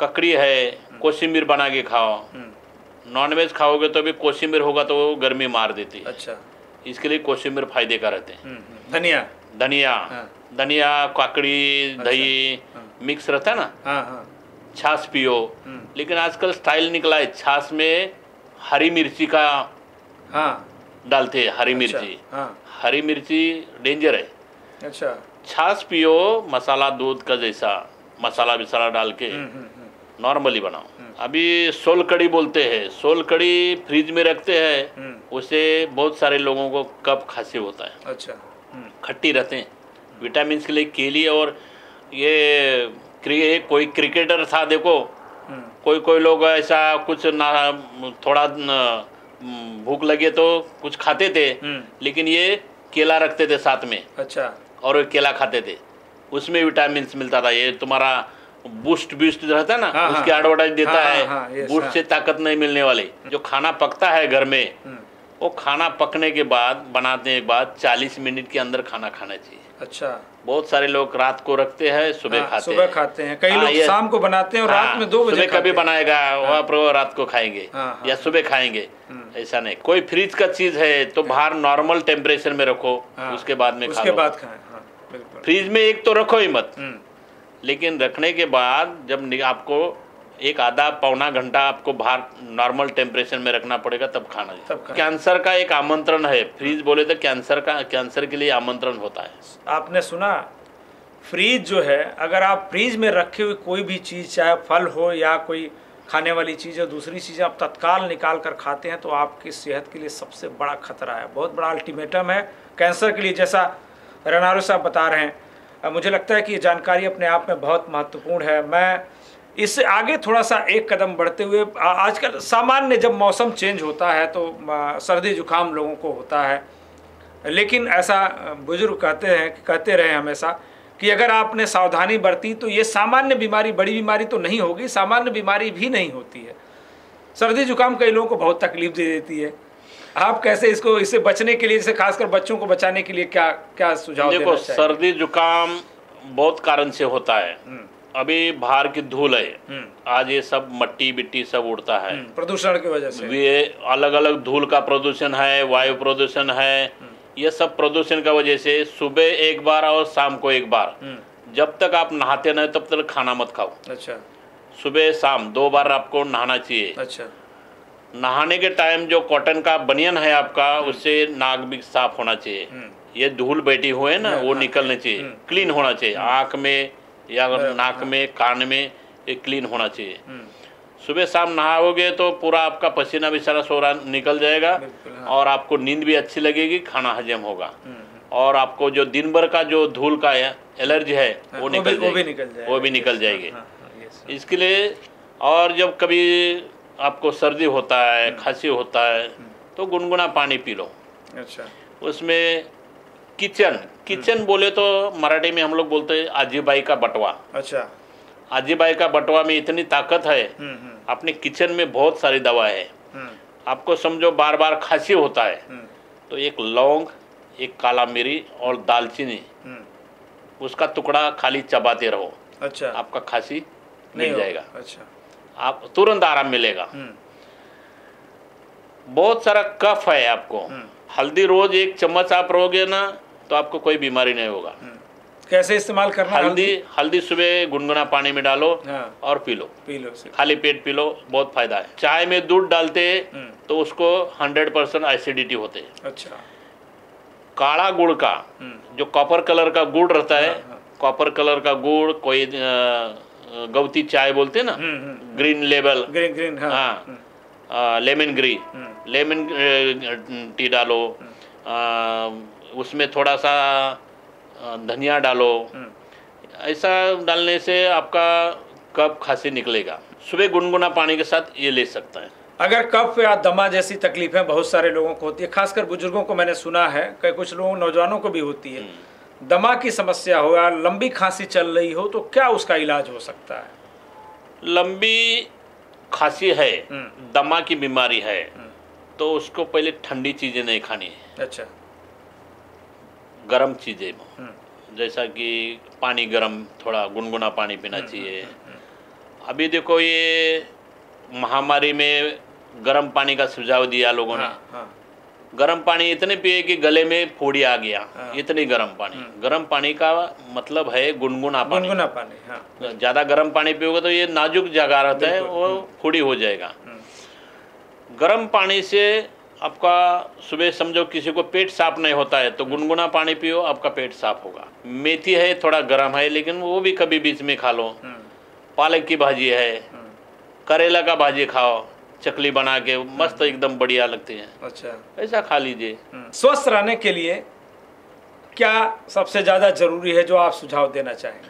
ककड़ी है, कोशिमीर बना के खाओ। नॉनवेज खाओगे तो भी कोशिमीर होगा तो वो गर्मी मार देती है। अच्छा। इसके लिए कोशिमीर फायदे का रहते हैं। धनिया धनिया हाँ। धनिया, काकड़ी, अच्छा। दही, हाँ। मिक्स रहता है ना, हाँ, हाँ। छाछ पियो, लेकिन आजकल स्टाइल निकला है, छाछ में हरी मिर्ची का, हाँ। डालते हैं हरी, अच्छा। मिर्ची, हाँ। हरी मिर्ची डेंजर है। अच्छा। छाछ पियो, मसाला दूध का जैसा, मसाला विसाला डाल के नॉर्मली बनाओ। अभी सोल कड़ी बोलते हैं, सोल कड़ी फ्रिज में रखते हैं, उसे बहुत सारे लोगों को कफ खांसी होता है। अच्छा। खट्टी रहते हैं, विटामिन के लिए केली। और ये क्रिए कोई क्रिकेटर था देखो, कोई कोई लोग ऐसा कुछ ना, थोड़ा ना, भूख लगे तो कुछ खाते थे, लेकिन ये केला रखते थे साथ में। अच्छा। और केला खाते थे, उसमें विटामिन मिलता था। ये तुम्हारा बूस्ट बीस्ट रहता है ना, हाँ, उसकी एडवर्टाइज देता हाँ, है हाँ, हाँ, बूस्ट हाँ. से ताकत नहीं मिलने वाली। जो खाना पकता है घर में, वो खाना पकने के बाद, बनाने के बाद चालीस मिनट के अंदर खाना खाना चाहिए। अच्छा, बहुत सारे लोग रात को रखते हैं, सुबह हाँ, खाते सुबह हैं। खाते हैं, कई लोग शाम को बनाते हैं और हाँ, रात में दो बजे कभी बनाएगा वहाँ पर, रात को खाएंगे या सुबह खाएंगे, ऐसा नहीं। कोई फ्रिज का चीज है तो बाहर नॉर्मल टेम्परेचर में रखो, उसके बाद में उसके बाद खाएं। फ्रिज में एक तो रखो ही मत, लेकिन रखने के बाद जब आपको एक आधा पौना घंटा आपको बाहर नॉर्मल टेम्परेचर में रखना पड़ेगा, तब खाना है। कैंसर का एक आमंत्रण है, फ्रीज बोले तो कैंसर का, कैंसर के लिए आमंत्रण होता है। आपने सुना, फ्रीज जो है, अगर आप फ्रीज में रखे हुए कोई भी चीज़, चाहे फल हो या कोई खाने वाली चीज़ या दूसरी चीज़ें, आप तत्काल निकाल कर खाते हैं तो आपकी सेहत के लिए सबसे बड़ा खतरा है, बहुत बड़ा अल्टीमेटम है कैंसर के लिए। जैसा रणारे साहब बता रहे हैं, मुझे लगता है कि ये जानकारी अपने आप में बहुत महत्वपूर्ण है। मैं इससे आगे थोड़ा सा एक कदम बढ़ते हुए, आजकल सामान्य जब मौसम चेंज होता है तो सर्दी जुकाम लोगों को होता है, लेकिन ऐसा बुजुर्ग कहते हैं कि कहते रहे हमेशा कि अगर आपने सावधानी बरती तो ये सामान्य बीमारी, बड़ी बीमारी तो नहीं होगी, सामान्य बीमारी भी नहीं होती है। सर्दी जुकाम कई लोगों को बहुत तकलीफ दे देती है, आप कैसे इसको, इससे बचने के लिए, जैसे खासकर बच्चों को बचाने के लिए क्या क्या सुझाव देना चाहिए? सर्दी जुकाम बहुत कारण से होता है, अभी बाहर की धूल है, आज ये सब मट्टी बिट्टी सब उड़ता है, प्रदूषण की वजह से ये अलग अलग धूल का प्रदूषण है, वायु प्रदूषण है, ये सब प्रदूषण का वजह से सुबह एक बार और शाम को एक बार, जब तक आप नहाते नहीं तब तक खाना मत खाओ। अच्छा, सुबह शाम दो बार आपको नहाना चाहिए। अच्छा, नहाने के टाइम जो कॉटन का बनियान है आपका, उससे नाक भी साफ होना चाहिए, ये धूल बैठी हुए है ना, वो निकलने चाहिए, क्लीन होना चाहिए, आँख में या नाक में, कान में, ये क्लीन होना चाहिए। सुबह शाम नहाओगे तो पूरा आपका पसीना भी सारा सोरा निकल जाएगा और आपको नींद भी अच्छी लगेगी, खाना हजम होगा और आपको जो दिन भर का जो धूल का एलर्जी है वो निकल जाएगी, वो भी निकल जाएगी। इसके लिए, और जब कभी आपको सर्दी होता है, खांसी होता है, तो गुनगुना पानी पी लो। अच्छा, उसमें किचन, किचन बोले तो मराठी में हम लोग बोलते हैं आजीबाई का बटवा। अच्छा, आजीबाई का बटवा में इतनी ताकत है, अपने किचन में बहुत सारी दवा है। आपको समझो बार बार खांसी होता है तो एक लौंग, एक काला मिरी और दालचीनी उसका टुकड़ा खाली चबाते रहो। अच्छा, आपका खांसी मिट जाएगा। अच्छा, आप तुरंत आराम मिलेगा। बहुत सारा कफ है, आपको हल्दी रोज एक चम्मच आप रोगे ना तो आपको कोई बीमारी नहीं होगा। कैसे इस्तेमाल करना? हल्दी हल्दी सुबह गुनगुना पानी में डालो और पी लो, पी लो खाली पेट पी लो, बहुत फायदा है। चाय में दूध डालते तो उसको हंड्रेड परसेंट एसिडिटी होते है। अच्छा, काला गुड़ का जो कॉपर कलर का गुड़ रहता है, कॉपर कलर का गुड़, कोई गवती चाय बोलते हैं ना, ग्रीन लेवल, ग्रीन ग्रीन हाँ, हाँ लेमन ग्री, लेमन टी डालो, आ, उसमें थोड़ा सा धनिया डालो, ऐसा डालने से आपका कफ खांसी निकलेगा। सुबह गुनगुना पानी के साथ ये ले सकता है। अगर कफ या दमा जैसी तकलीफें बहुत सारे लोगों को होती है, खासकर बुजुर्गों को मैंने सुना है, कुछ लोगों, नौजवानों को भी होती है, दमा की समस्या हो या लंबी खांसी चल रही हो तो क्या उसका इलाज हो सकता है? लंबी खांसी है, दमा की बीमारी है तो उसको पहले ठंडी चीजें नहीं खानी है। अच्छा, गर्म चीजें, जैसा कि पानी गर्म, थोड़ा गुनगुना पानी पीना चाहिए। अभी देखो ये महामारी में गर्म पानी का सुझाव दिया लोगों ने, गरम पानी इतने पिए कि गले में फोड़ी आ गया, इतने गरम पानी। गरम पानी का मतलब है गुनगुना पानी, गुनगुना पानी हाँ। ज़्यादा गरम पानी पियोगे तो ये नाजुक जगह रहता है, वो फोड़ी हो जाएगा। गरम पानी से आपका सुबह समझो किसी को पेट साफ नहीं होता है तो गुनगुना पानी पियो, आपका पेट साफ होगा। मेथी है, थोड़ा गरम है लेकिन वो भी कभी बीच में खा लो। पालक की भाजी है, करेला का भाजी खाओ, चकली बना के मस्त एकदम बढ़िया लगती है। अच्छा, ऐसा खा लीजिए। स्वस्थ रहने के लिए क्या सबसे ज़्यादा जरूरी है जो आप सुझाव देना चाहेंगे?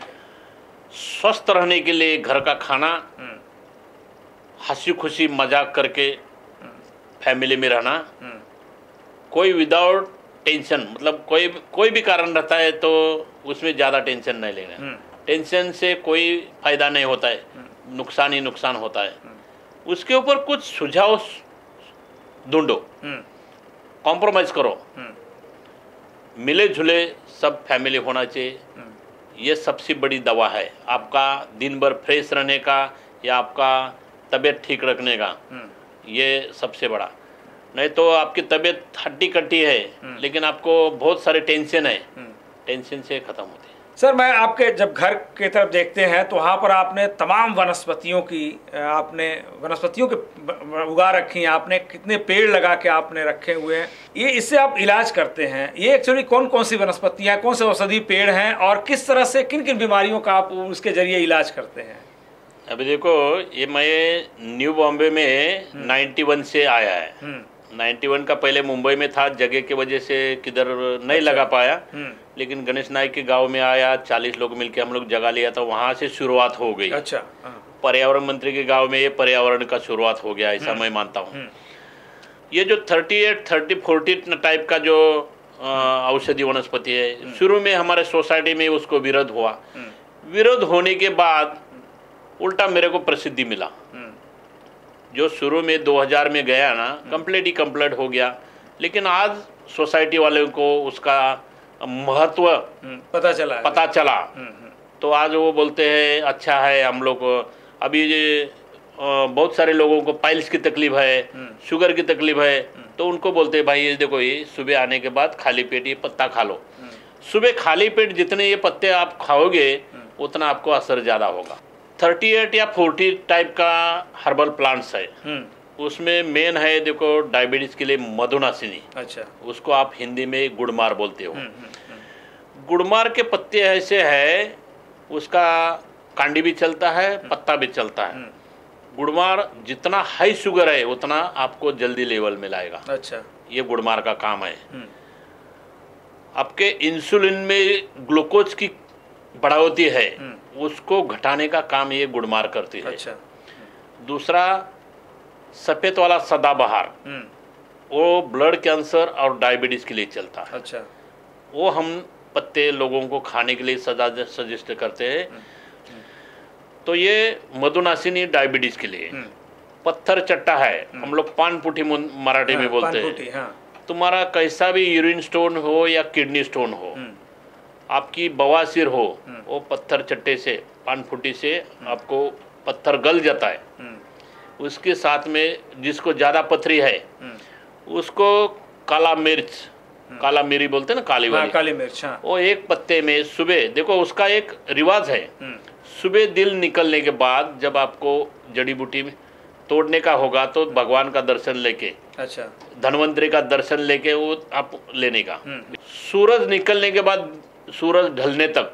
स्वस्थ रहने के लिए घर का खाना, हंसी खुशी मजाक करके फैमिली में रहना, कोई विदाउट टेंशन, मतलब कोई कोई भी कारण रहता है तो उसमें ज़्यादा टेंशन नहीं लेना। टेंशन से कोई फायदा नहीं होता है, नुकसान ही नुकसान होता है। उसके ऊपर कुछ सुझाव ढूंढो, कॉम्प्रोमाइज करो, मिले जुले सब फैमिली होना चाहिए। ये सबसे बड़ी दवा है आपका दिन भर फ्रेश रहने का या आपका तबीयत ठीक रखने का, ये सबसे बड़ा। नहीं तो आपकी तबीयत हड्डी कट्टी है लेकिन आपको बहुत सारे टेंशन है, टेंशन से ख़त्म होती है। सर मैं आपके जब घर की तरफ देखते हैं तो वहाँ पर आपने तमाम वनस्पतियों की आपने वनस्पतियों के उगा रखी हैं, आपने कितने पेड़ लगा के आपने रखे हुए हैं, ये इससे आप इलाज करते हैं। ये एक्चुअली कौन कौन सी वनस्पतियाँ, कौन से औषधि पेड़ हैं और किस तरह से किन किन बीमारियों का आप उसके जरिए इलाज करते हैं? अभी देखो ये मैं न्यू बॉम्बे में नाइन्टी वन से आया है, इक्यानवे का पहले मुंबई में था, जगह की वजह से किधर नहीं लगा पाया, लेकिन गणेश नाई के गांव में आया, चालीस लोग मिलके हम लोग जगह लिया था, वहाँ से शुरुआत हो गई। अच्छा, पर्यावरण मंत्री के गांव में ये पर्यावरण का शुरुआत हो गया, ऐसा मैं मानता हूँ। ये जो अड़तीस, तीस, चालीस टाइप का जो औषधि वनस्पति है, शुरू में हमारे सोसाइटी में उसको विरोध हुआ, विरोध होने के बाद उल्टा मेरे को प्रसिद्धि मिला। जो शुरू में दो हज़ार में गया ना, कंप्लीट ही कंप्लीट हो गया, लेकिन आज सोसाइटी वालों को उसका महत्व पता चला पता चला तो आज वो बोलते हैं अच्छा है। हम लोग अभी बहुत सारे लोगों को पाइल्स की तकलीफ है, शुगर की तकलीफ है, तो उनको बोलते हैं भाई ये देखो ये सुबह आने के बाद खाली पेट ये पत्ता खा लो। सुबह खाली पेट जितने ये पत्ते आप खाओगे उतना आपको असर ज़्यादा होगा। अड़तीस या चालीस टाइप का हर्बल प्लांट्स है, उसमें मेन है देखो डायबिटीज के लिए मधुनासिनी। अच्छा, उसको आप हिंदी में गुड़मार बोलते हो। गुड़मार के पत्ते ऐसे है, उसका कांडी भी चलता है, पत्ता भी चलता है। गुड़मार जितना हाई शुगर है उतना आपको जल्दी लेवल में लाएगा। अच्छा, ये गुड़मार का काम है। आपके इंसुलिन में ग्लूकोज की बढ़ावती है, उसको घटाने का काम ये गुड़मार करती है। अच्छा। दूसरा सफ़ेद वाला सदाबहार, वो ब्लड कैंसर और डायबिटीज़ के लिए चलता है। अच्छा। वो हम पत्ते लोगों को खाने के लिए सजा सजेस्ट करते हैं। तो ये मधुनासिनी डायबिटीज़ के लिए। पत्थर चट्टा है, हम लोग पान पुठी मराठी में बोलते हैं। हाँ। तुम्हारा कैसा भी यूरिन स्टोन हो या किडनी स्टोन हो, आपकी बवासीर हो, वो पत्थर चट्टे से पानफुटी से आपको पत्थर गल जाता है। उसके साथ में जिसको ज़्यादा पथरी है उसको काला मिर्च, काला मिरी बोलते हैं ना, काली वाली काली मिर्च, वो एक पत्ते में सुबह देखो, उसका एक रिवाज है। सुबह दिल निकलने के बाद जब आपको जड़ी बूटी में तोड़ने का होगा तो भगवान का दर्शन लेके, अच्छा, धनवंतरी का दर्शन लेके वो आप लेने का। सूरज निकलने के बाद, सूरज ढलने तक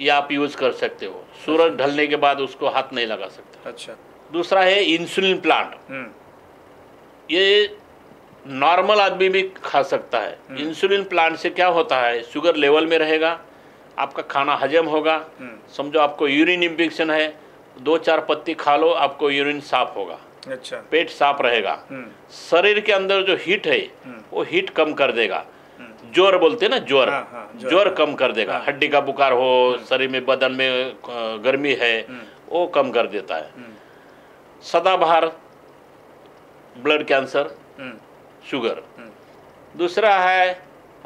ये आप यूज कर सकते हो। सूरज ढलने के बाद उसको हाथ नहीं लगा सकते। अच्छा। दूसरा है इंसुलिन प्लांट, ये नॉर्मल आदमी भी खा सकता है। इंसुलिन प्लांट से क्या होता है, शुगर लेवल में रहेगा, आपका खाना हजम होगा। समझो आपको यूरिन इन्फेक्शन है, दो चार पत्ती खा लो, आपको यूरिन साफ होगा। अच्छा। पेट साफ रहेगा, शरीर के अंदर जो हीट है वो हीट कम कर देगा। जोर बोलते हैं ना, जोर। हाँ, हाँ, जोर जोर कम कर देगा। हाँ, हड्डी का बुखार हो, शरीर में बदन में गर्मी है, वो कम कर देता है। सदाबहार ब्लड कैंसर, शुगर। दूसरा है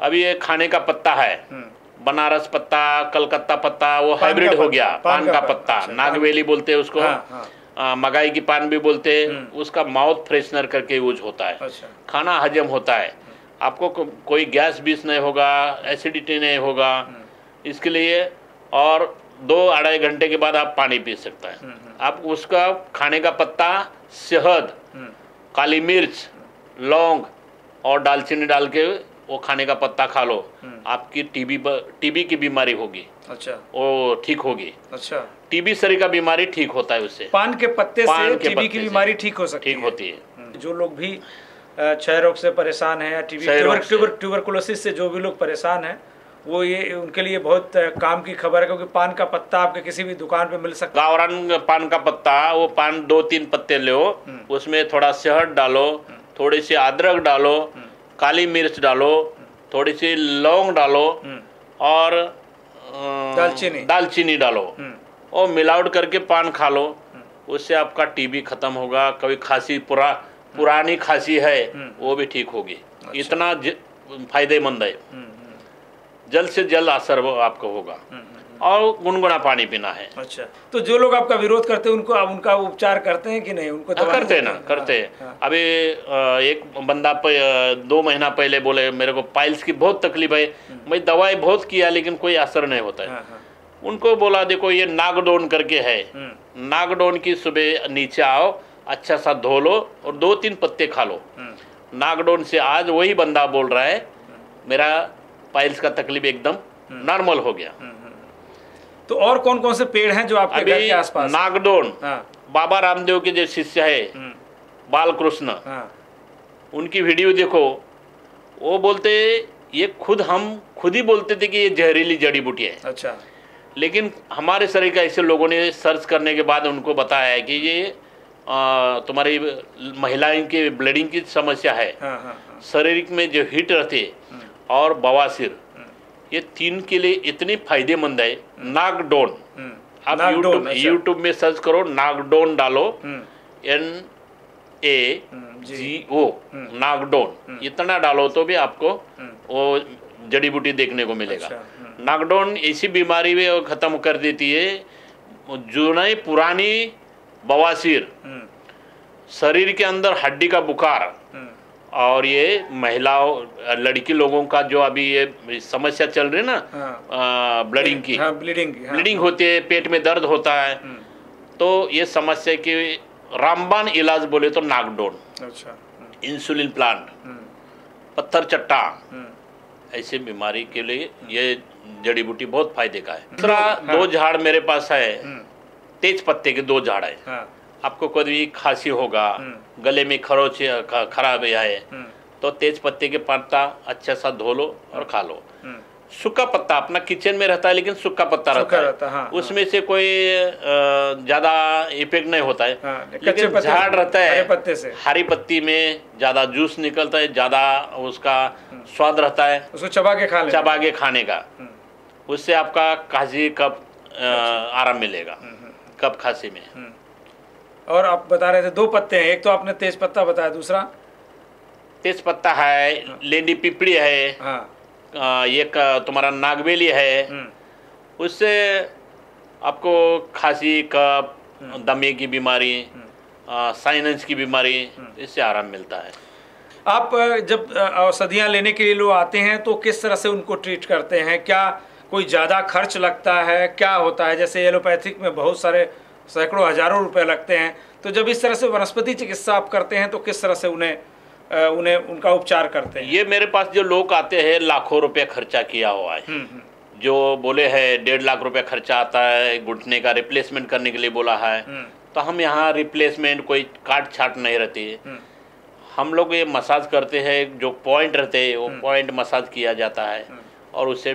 अभी ये खाने का पत्ता है, बनारस पत्ता, कलकत्ता पत्ता, वो हाइब्रिड हो गया। पान का पत्ता, नागवेली बोलते हैं उसको, मगाई की पान भी बोलते हैं। उसका माउथ फ्रेशनर करके यूज होता है, खाना हजम होता है, आपको को, कोई गैस बीस नहीं होगा, एसिडिटी नहीं होगा, इसके लिए। और दो अढ़ाई घंटे के बाद आप पानी पी सकता है। आप उसका खाने का पत्ता, शहद, काली मिर्च, लौंग और दालचीनी डाल के वो खाने का पत्ता खा लो, आपकी टीबी टीबी की बीमारी होगी। अच्छा, वो ठीक होगी। अच्छा, टीबी शरीर का बीमारी ठीक होता है उससे, पान के पत्ते से टीबी की बीमारी ठीक हो सकती है, ठीक होती है। जो लोग भी क्षय रोग से परेशान है या टीबी ट्यूबर ट्यूबरकुलोसिस से जो भी लोग परेशान हैं, वो ये उनके लिए बहुत काम की खबर है, क्योंकि पान का पत्ता आपके किसी भी दुकान पे मिल सकता है। गावरान पान का पत्ता, वो पान दो तीन पत्ते लो, उसमें थोड़ा शहद डालो, थोड़ी सी अदरक डालो, काली मिर्च डालो, थोड़ी सी लौंग डालो और दालचीनी दालचीनी डालो और मिलावट करके पान खा लो, उससे आपका टीबी खत्म होगा, कभी खांसी पुरा पुरानी खांसी है वो भी ठीक होगी। अच्छा। इतना फायदेमंद है, जल्द से जल्द असर आपको होगा। और गुनगुना पानी पीना है। अच्छा, तो जो लोग आपका विरोध करते हैं उनको आप उनका उपचार करते हैं कि नहीं? उनको आ, करते हैं ना, करते हैं। अभी एक बंदा पर दो महीना पहले बोले मेरे को पाइल्स की बहुत तकलीफ है, मैं दवाई बहुत किया लेकिन कोई असर नहीं होता है। उनको बोला देखो ये नागडोन करके है, नागडोन की सुबह नीचे आओ, अच्छा सा धो लो और दो तीन पत्ते खा लो नागडोन से। आज वही बंदा बोल रहा है मेरा पाइल्स का तकलीफ एकदम नॉर्मल हो गया। तो और कौन कौन से पेड़ हैं जो आपके घर के आसपास? नागडोन, बाबा रामदेव के जो शिष्य है बालकृष्ण, उनकी वीडियो देखो, वो बोलते ये खुद हम खुद ही बोलते थे कि ये जहरीली जड़ी बूटी है। अच्छा, लेकिन हमारे शरीर का ऐसे लोगों ने सर्च करने के बाद उनको बताया है कि ये आ, तुम्हारी महिलाएं के ब्लीडिंग की समस्या है, शरीर में जो हीट रहते और बवासीर, ये तीन के लिए इतनी फायदेमंद है। नागडोन आप यूट्यूब यूट्यूब में सर्च करो, नागडोन डालो, एन ए जी ओ नागडोन, इतना डालो तो भी आपको वो जड़ी बूटी देखने को मिलेगा। अच्छा। नागडोन ऐसी बीमारी भी खत्म कर देती है जो नई पुरानी बवासीर, शरीर के अंदर हड्डी का बुखार, और ये महिलाओं लड़की लोगों का जो अभी ये समस्या चल रही है ना, हाँ, ब्लीडिंग की, हाँ, ब्लीडिंग की, हाँ, ब्लीडिंग होती है, पेट में दर्द होता है, तो ये समस्या की रामबाण इलाज बोले तो नागडोन। अच्छा। इंसुलिन प्लांट, पत्थर चट्टा, ऐसे बीमारी के लिए ये जड़ी बूटी बहुत फायदे का है। दूसरा, हाँ, दो झाड़ मेरे पास है, तेज पत्ते के दो झाड़ है। हाँ। आपको कभी खांसी होगा, गले में खरोच खराब आए तो तेज पत्ते के पत्ता अच्छा सा धो लो और खा लो। सूखा पत्ता अपना किचन में रहता है, लेकिन सूखा पत्ता रहता है, रहता, हाँ, उसमें हाँ। से कोई ज्यादा इफेक्ट नहीं होता है। हाँ, लेकिन झाड़ रहता है पत्ते से, हरी पत्ती में ज्यादा जूस निकलता है, ज्यादा उसका स्वाद रहता है, उसको चबा के खा चबा के खाने का, उससे आपका खांसी कफ आराम मिलेगा, कफ खांसी में। और आप बता रहे थे दो पत्ते हैं, एक तो आपने तेज पत्ता बताया, दूसरा तेज पत्ता है, हाँ। लेंडी पिपड़ी है, हाँ। ये तुम्हारा नागवेली है, उससे आपको खांसी कफ, दमे की बीमारी, साइनस की बीमारी, इससे आराम मिलता है। आप जब औषधियाँ लेने के लिए लोग आते हैं तो किस तरह से उनको ट्रीट करते हैं? क्या कोई ज़्यादा खर्च लगता है, क्या होता है? जैसे एलोपैथिक में बहुत सारे सैकड़ों हजारों रुपए लगते हैं, तो जब इस तरह से वनस्पति चिकित्सा आप करते हैं तो किस तरह से उन्हें उन्हें उनका उपचार करते हैं? ये मेरे पास जो लोग आते हैं लाखों रुपए खर्चा किया हुआ है, जो बोले हैं डेढ़ लाख रुपए खर्चा आता है, घुटने का रिप्लेसमेंट करने के लिए बोला है, तो हम यहाँ रिप्लेसमेंट कोई काट छाट नहीं रहती है, हम लोग ये मसाज करते हैं, जो पॉइंट रहते हैं वो पॉइंट मसाज किया जाता है और उससे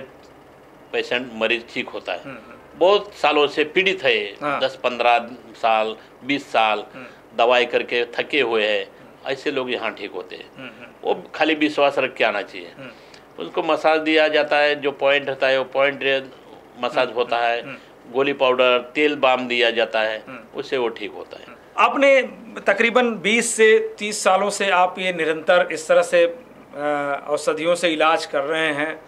पेशेंट मरीज ठीक होता है। बहुत सालों से पीड़ित है, हाँ। दस पंद्रह साल बीस साल दवाई करके थके हुए हैं, ऐसे लोग यहाँ ठीक होते हैं। वो खाली विश्वास रख के आना चाहिए, उसको मसाज दिया जाता है, जो पॉइंट रहता है वो पॉइंट मसाज होता है, गोली पाउडर तेल बाम दिया जाता है, उससे वो ठीक होता है। आपने तकरीबन बीस से तीस सालों से आप ये निरंतर इस तरह से औषधियों से इलाज कर रहे हैं,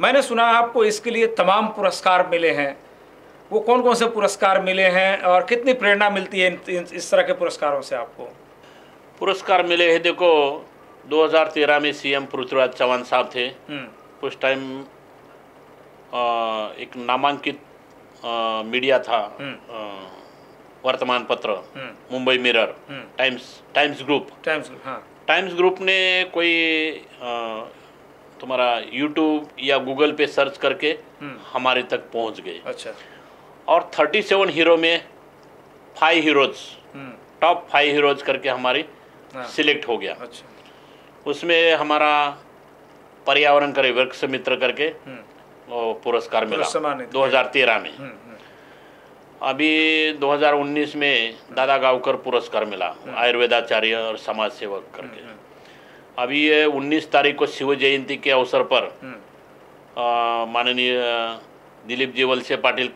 मैंने सुना आपको इसके लिए तमाम पुरस्कार मिले हैं, वो कौन कौन से पुरस्कार मिले हैं और कितनी प्रेरणा मिलती है इस तरह के पुरस्कारों से आपको? पुरस्कार मिले हैं देखो, दो हज़ार तेरह में सीएम पृथ्वीराज चौहान साहब थे, उस टाइम एक नामांकित मीडिया था, वर्तमान पत्र मुंबई मिरर, times टाइम्स ग्रुप times हाँ। टाइम्स ग्रुप ने कोई आ, तुम्हारा यूट्यूब या गूगल पे सर्च करके हमारे तक पहुंच गए। अच्छा। और सैंतीस हीरो में five heroes top five heroes करके हमारी सिलेक्ट हो गया। अच्छा। उसमें हमारा पर्यावरण करे वृक्ष मित्र करके पुरस्कार मिला दो हज़ार तेरह में। अभी दो हज़ार उन्नीस में दादा गाँवकर पुरस्कार मिला, आयुर्वेदाचार्य और समाज सेवक करके। अभी ये उन्नीस तारीख को शिव जयंती के अवसर पर माननीय दिलीप जी वलसे पाटिल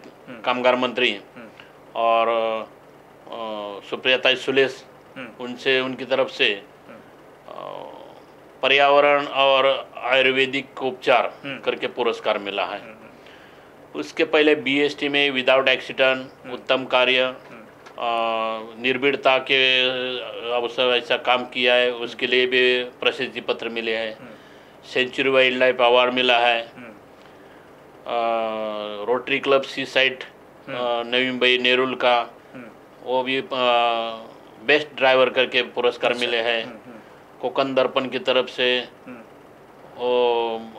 कामगार मंत्री हैं, और सुप्रियता सुलेश, उनसे उनकी तरफ से पर्यावरण और आयुर्वेदिक उपचार करके पुरस्कार मिला है। उसके पहले बीएसटी में विदाउट एक्सीडेंट, उत्तम कार्य, निर्भीड़ता के अवसर ऐसा काम किया है, उसके लिए भी प्रशस्ति पत्र मिले हैं। सेंचुरी वाइल्ड लाइफ अवार्ड मिला है। रोटरी क्लब sea side Navi Mumbai Nerul का, वो भी बेस्ट ड्राइवर करके पुरस्कार मिले हैं। कोकण दर्पण की तरफ से वो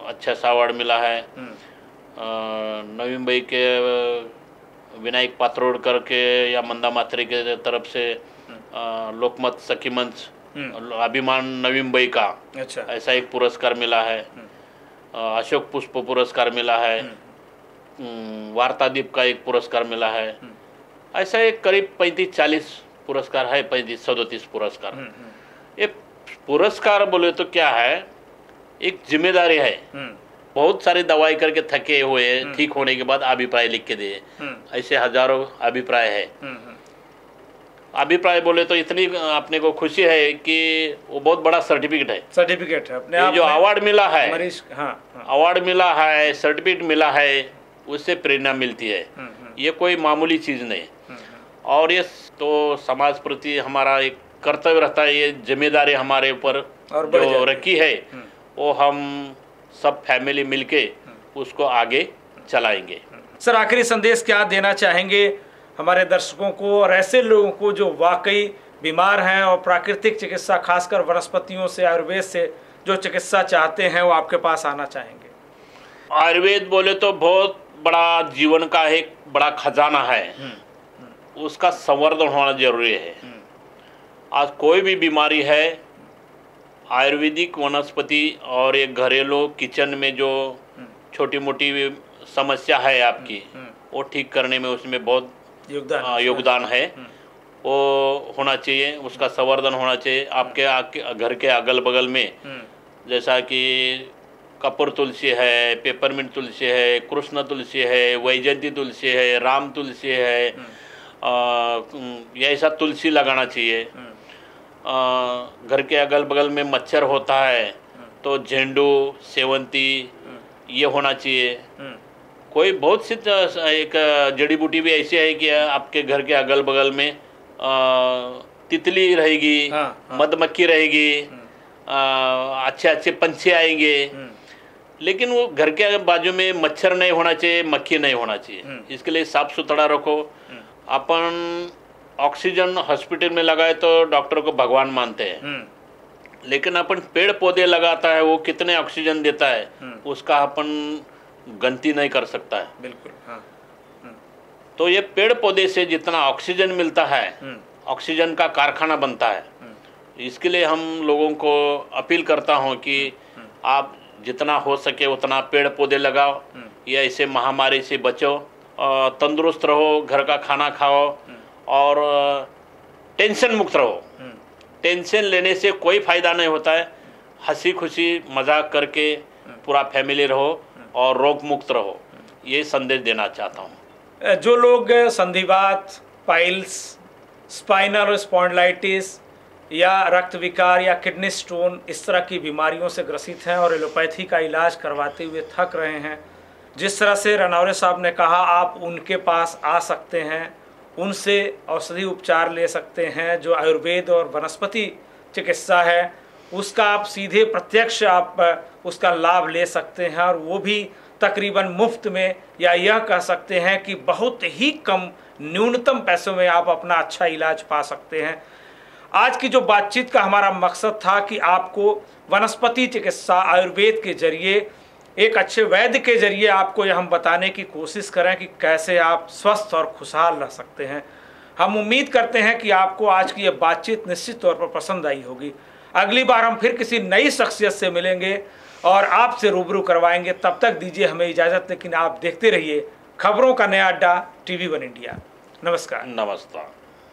अच्छा सा अवार्ड मिला है। नवी मुंबई के विनायक पात्रोड करके या मंदा मात्रे के तरफ से लोकमत सखी मंच अभिमान नवी मुंबई का, अच्छा, ऐसा एक पुरस्कार मिला है। अशोक पुष्प पुरस्कार मिला है। वार्तादीप का एक पुरस्कार मिला है। ऐसा एक करीब पैंतीस चालीस पुरस्कार है, पैंतीस सदतीस पुरस्कार। ये पुरस्कार बोले तो क्या है, एक जिम्मेदारी है। बहुत सारी दवाई करके थके हुए, ठीक होने के बाद अभिप्राय लिख के दिए, ऐसे हजारों अभिप्राय है। अभिप्राय बोले तो इतनी अपने को खुशी है कि वो बहुत बड़ा सर्टिफिकेट है। सर्टिफिकेट है अपने आप जो अवार्ड मिला है, हाँ, हाँ। अवार्ड मिला है, सर्टिफिकेट मिला है, उससे प्रेरणा मिलती है। ये कोई मामूली चीज़ नहीं। और ये तो समाज प्रति हमारा एक कर्तव्य रहता है, ये जिम्मेदारी हमारे ऊपर जो रखी है वो हम सब फैमिली मिलके उसको आगे चलाएंगे। सर, आखिरी संदेश क्या देना चाहेंगे हमारे दर्शकों को और ऐसे लोगों को जो वाकई बीमार हैं और प्राकृतिक चिकित्सा, खासकर वनस्पतियों से, आयुर्वेद से जो चिकित्सा चाहते हैं, वो आपके पास आना चाहेंगे? आयुर्वेद बोले तो बहुत बड़ा जीवन का एक बड़ा खजाना है, उसका संवर्धन होना जरूरी है। आज कोई भी बीमारी है, आयुर्वेदिक वनस्पति और एक घरेलू किचन में जो छोटी मोटी समस्या है आपकी, वो ठीक करने में उसमें बहुत योगदान आ, योगदान है, वो होना चाहिए, उसका संवर्धन होना चाहिए। आपके घर के अगल बगल में जैसा कि कपूर तुलसी है, पेपरमिंट तुलसी है, कृष्ण तुलसी है, वैजयंती तुलसी है, राम तुलसी है, ऐसा तुलसी लगाना चाहिए। घर के अगल बगल में मच्छर होता है तो झेंडू, सेवंती, ये होना चाहिए। कोई बहुत सी एक जड़ी बूटी भी ऐसी है कि आपके घर के अगल बगल में तितली रहेगी, हाँ, हाँ, मधुमक्खी रहेगी, अच्छे अच्छे पंछी आएंगे, लेकिन वो घर के बाजू में मच्छर नहीं होना चाहिए, मक्खी नहीं होना चाहिए। इसके लिए साफ सुथरा रखो। अपन ऑक्सीजन हॉस्पिटल में लगाए तो डॉक्टर को भगवान मानते हैं, लेकिन अपन पेड़ पौधे लगाता है, वो कितने ऑक्सीजन देता है उसका अपन गलती नहीं कर सकता है। बिल्कुल, हाँ। तो ये पेड़ पौधे से जितना ऑक्सीजन मिलता है, ऑक्सीजन का कारखाना बनता है। इसके लिए हम लोगों को अपील करता हूँ कि आप जितना हो सके उतना पेड़ पौधे लगाओ, या इसे महामारी से बचो, तंदुरुस्त रहो, घर का खाना खाओ और टेंशन मुक्त रहो। टेंशन लेने से कोई फायदा नहीं होता है। हंसी खुशी मजाक करके पूरा फैमिली रहो और रोग मुक्त रहो, ये संदेश देना चाहता हूँ। जो लोग संधिवात, पाइल्स, स्पाइनल स्पॉन्डिलाइटिस या रक्त विकार या किडनी स्टोन, इस तरह की बीमारियों से ग्रसित हैं और एलोपैथी का इलाज करवाते हुए थक रहे हैं, जिस तरह से रणारे साहब ने कहा, आप उनके पास आ सकते हैं, उनसे औषधि उपचार ले सकते हैं। जो आयुर्वेद और वनस्पति चिकित्सा है, उसका आप सीधे प्रत्यक्ष आप उसका लाभ ले सकते हैं, और वो भी तकरीबन मुफ्त में, या यह कह सकते हैं कि बहुत ही कम, न्यूनतम पैसों में आप अपना अच्छा इलाज पा सकते हैं। आज की जो बातचीत का हमारा मकसद था कि आपको वनस्पति चिकित्सा, आयुर्वेद के जरिए, एक अच्छे वैद्य के जरिए आपको यह हम बताने की कोशिश करें कि कैसे आप स्वस्थ और खुशहाल रह सकते हैं। हम उम्मीद करते हैं कि आपको आज की यह बातचीत निश्चित तौर पर पसंद आई होगी। अगली बार हम फिर किसी नई शख्सियत से मिलेंगे और आपसे रूबरू करवाएंगे। तब तक दीजिए हमें इजाज़त, लेकिन आप देखते रहिए खबरों का नया अड्डा, टीवी वन इंडिया। नमस्कार। नमस्कार।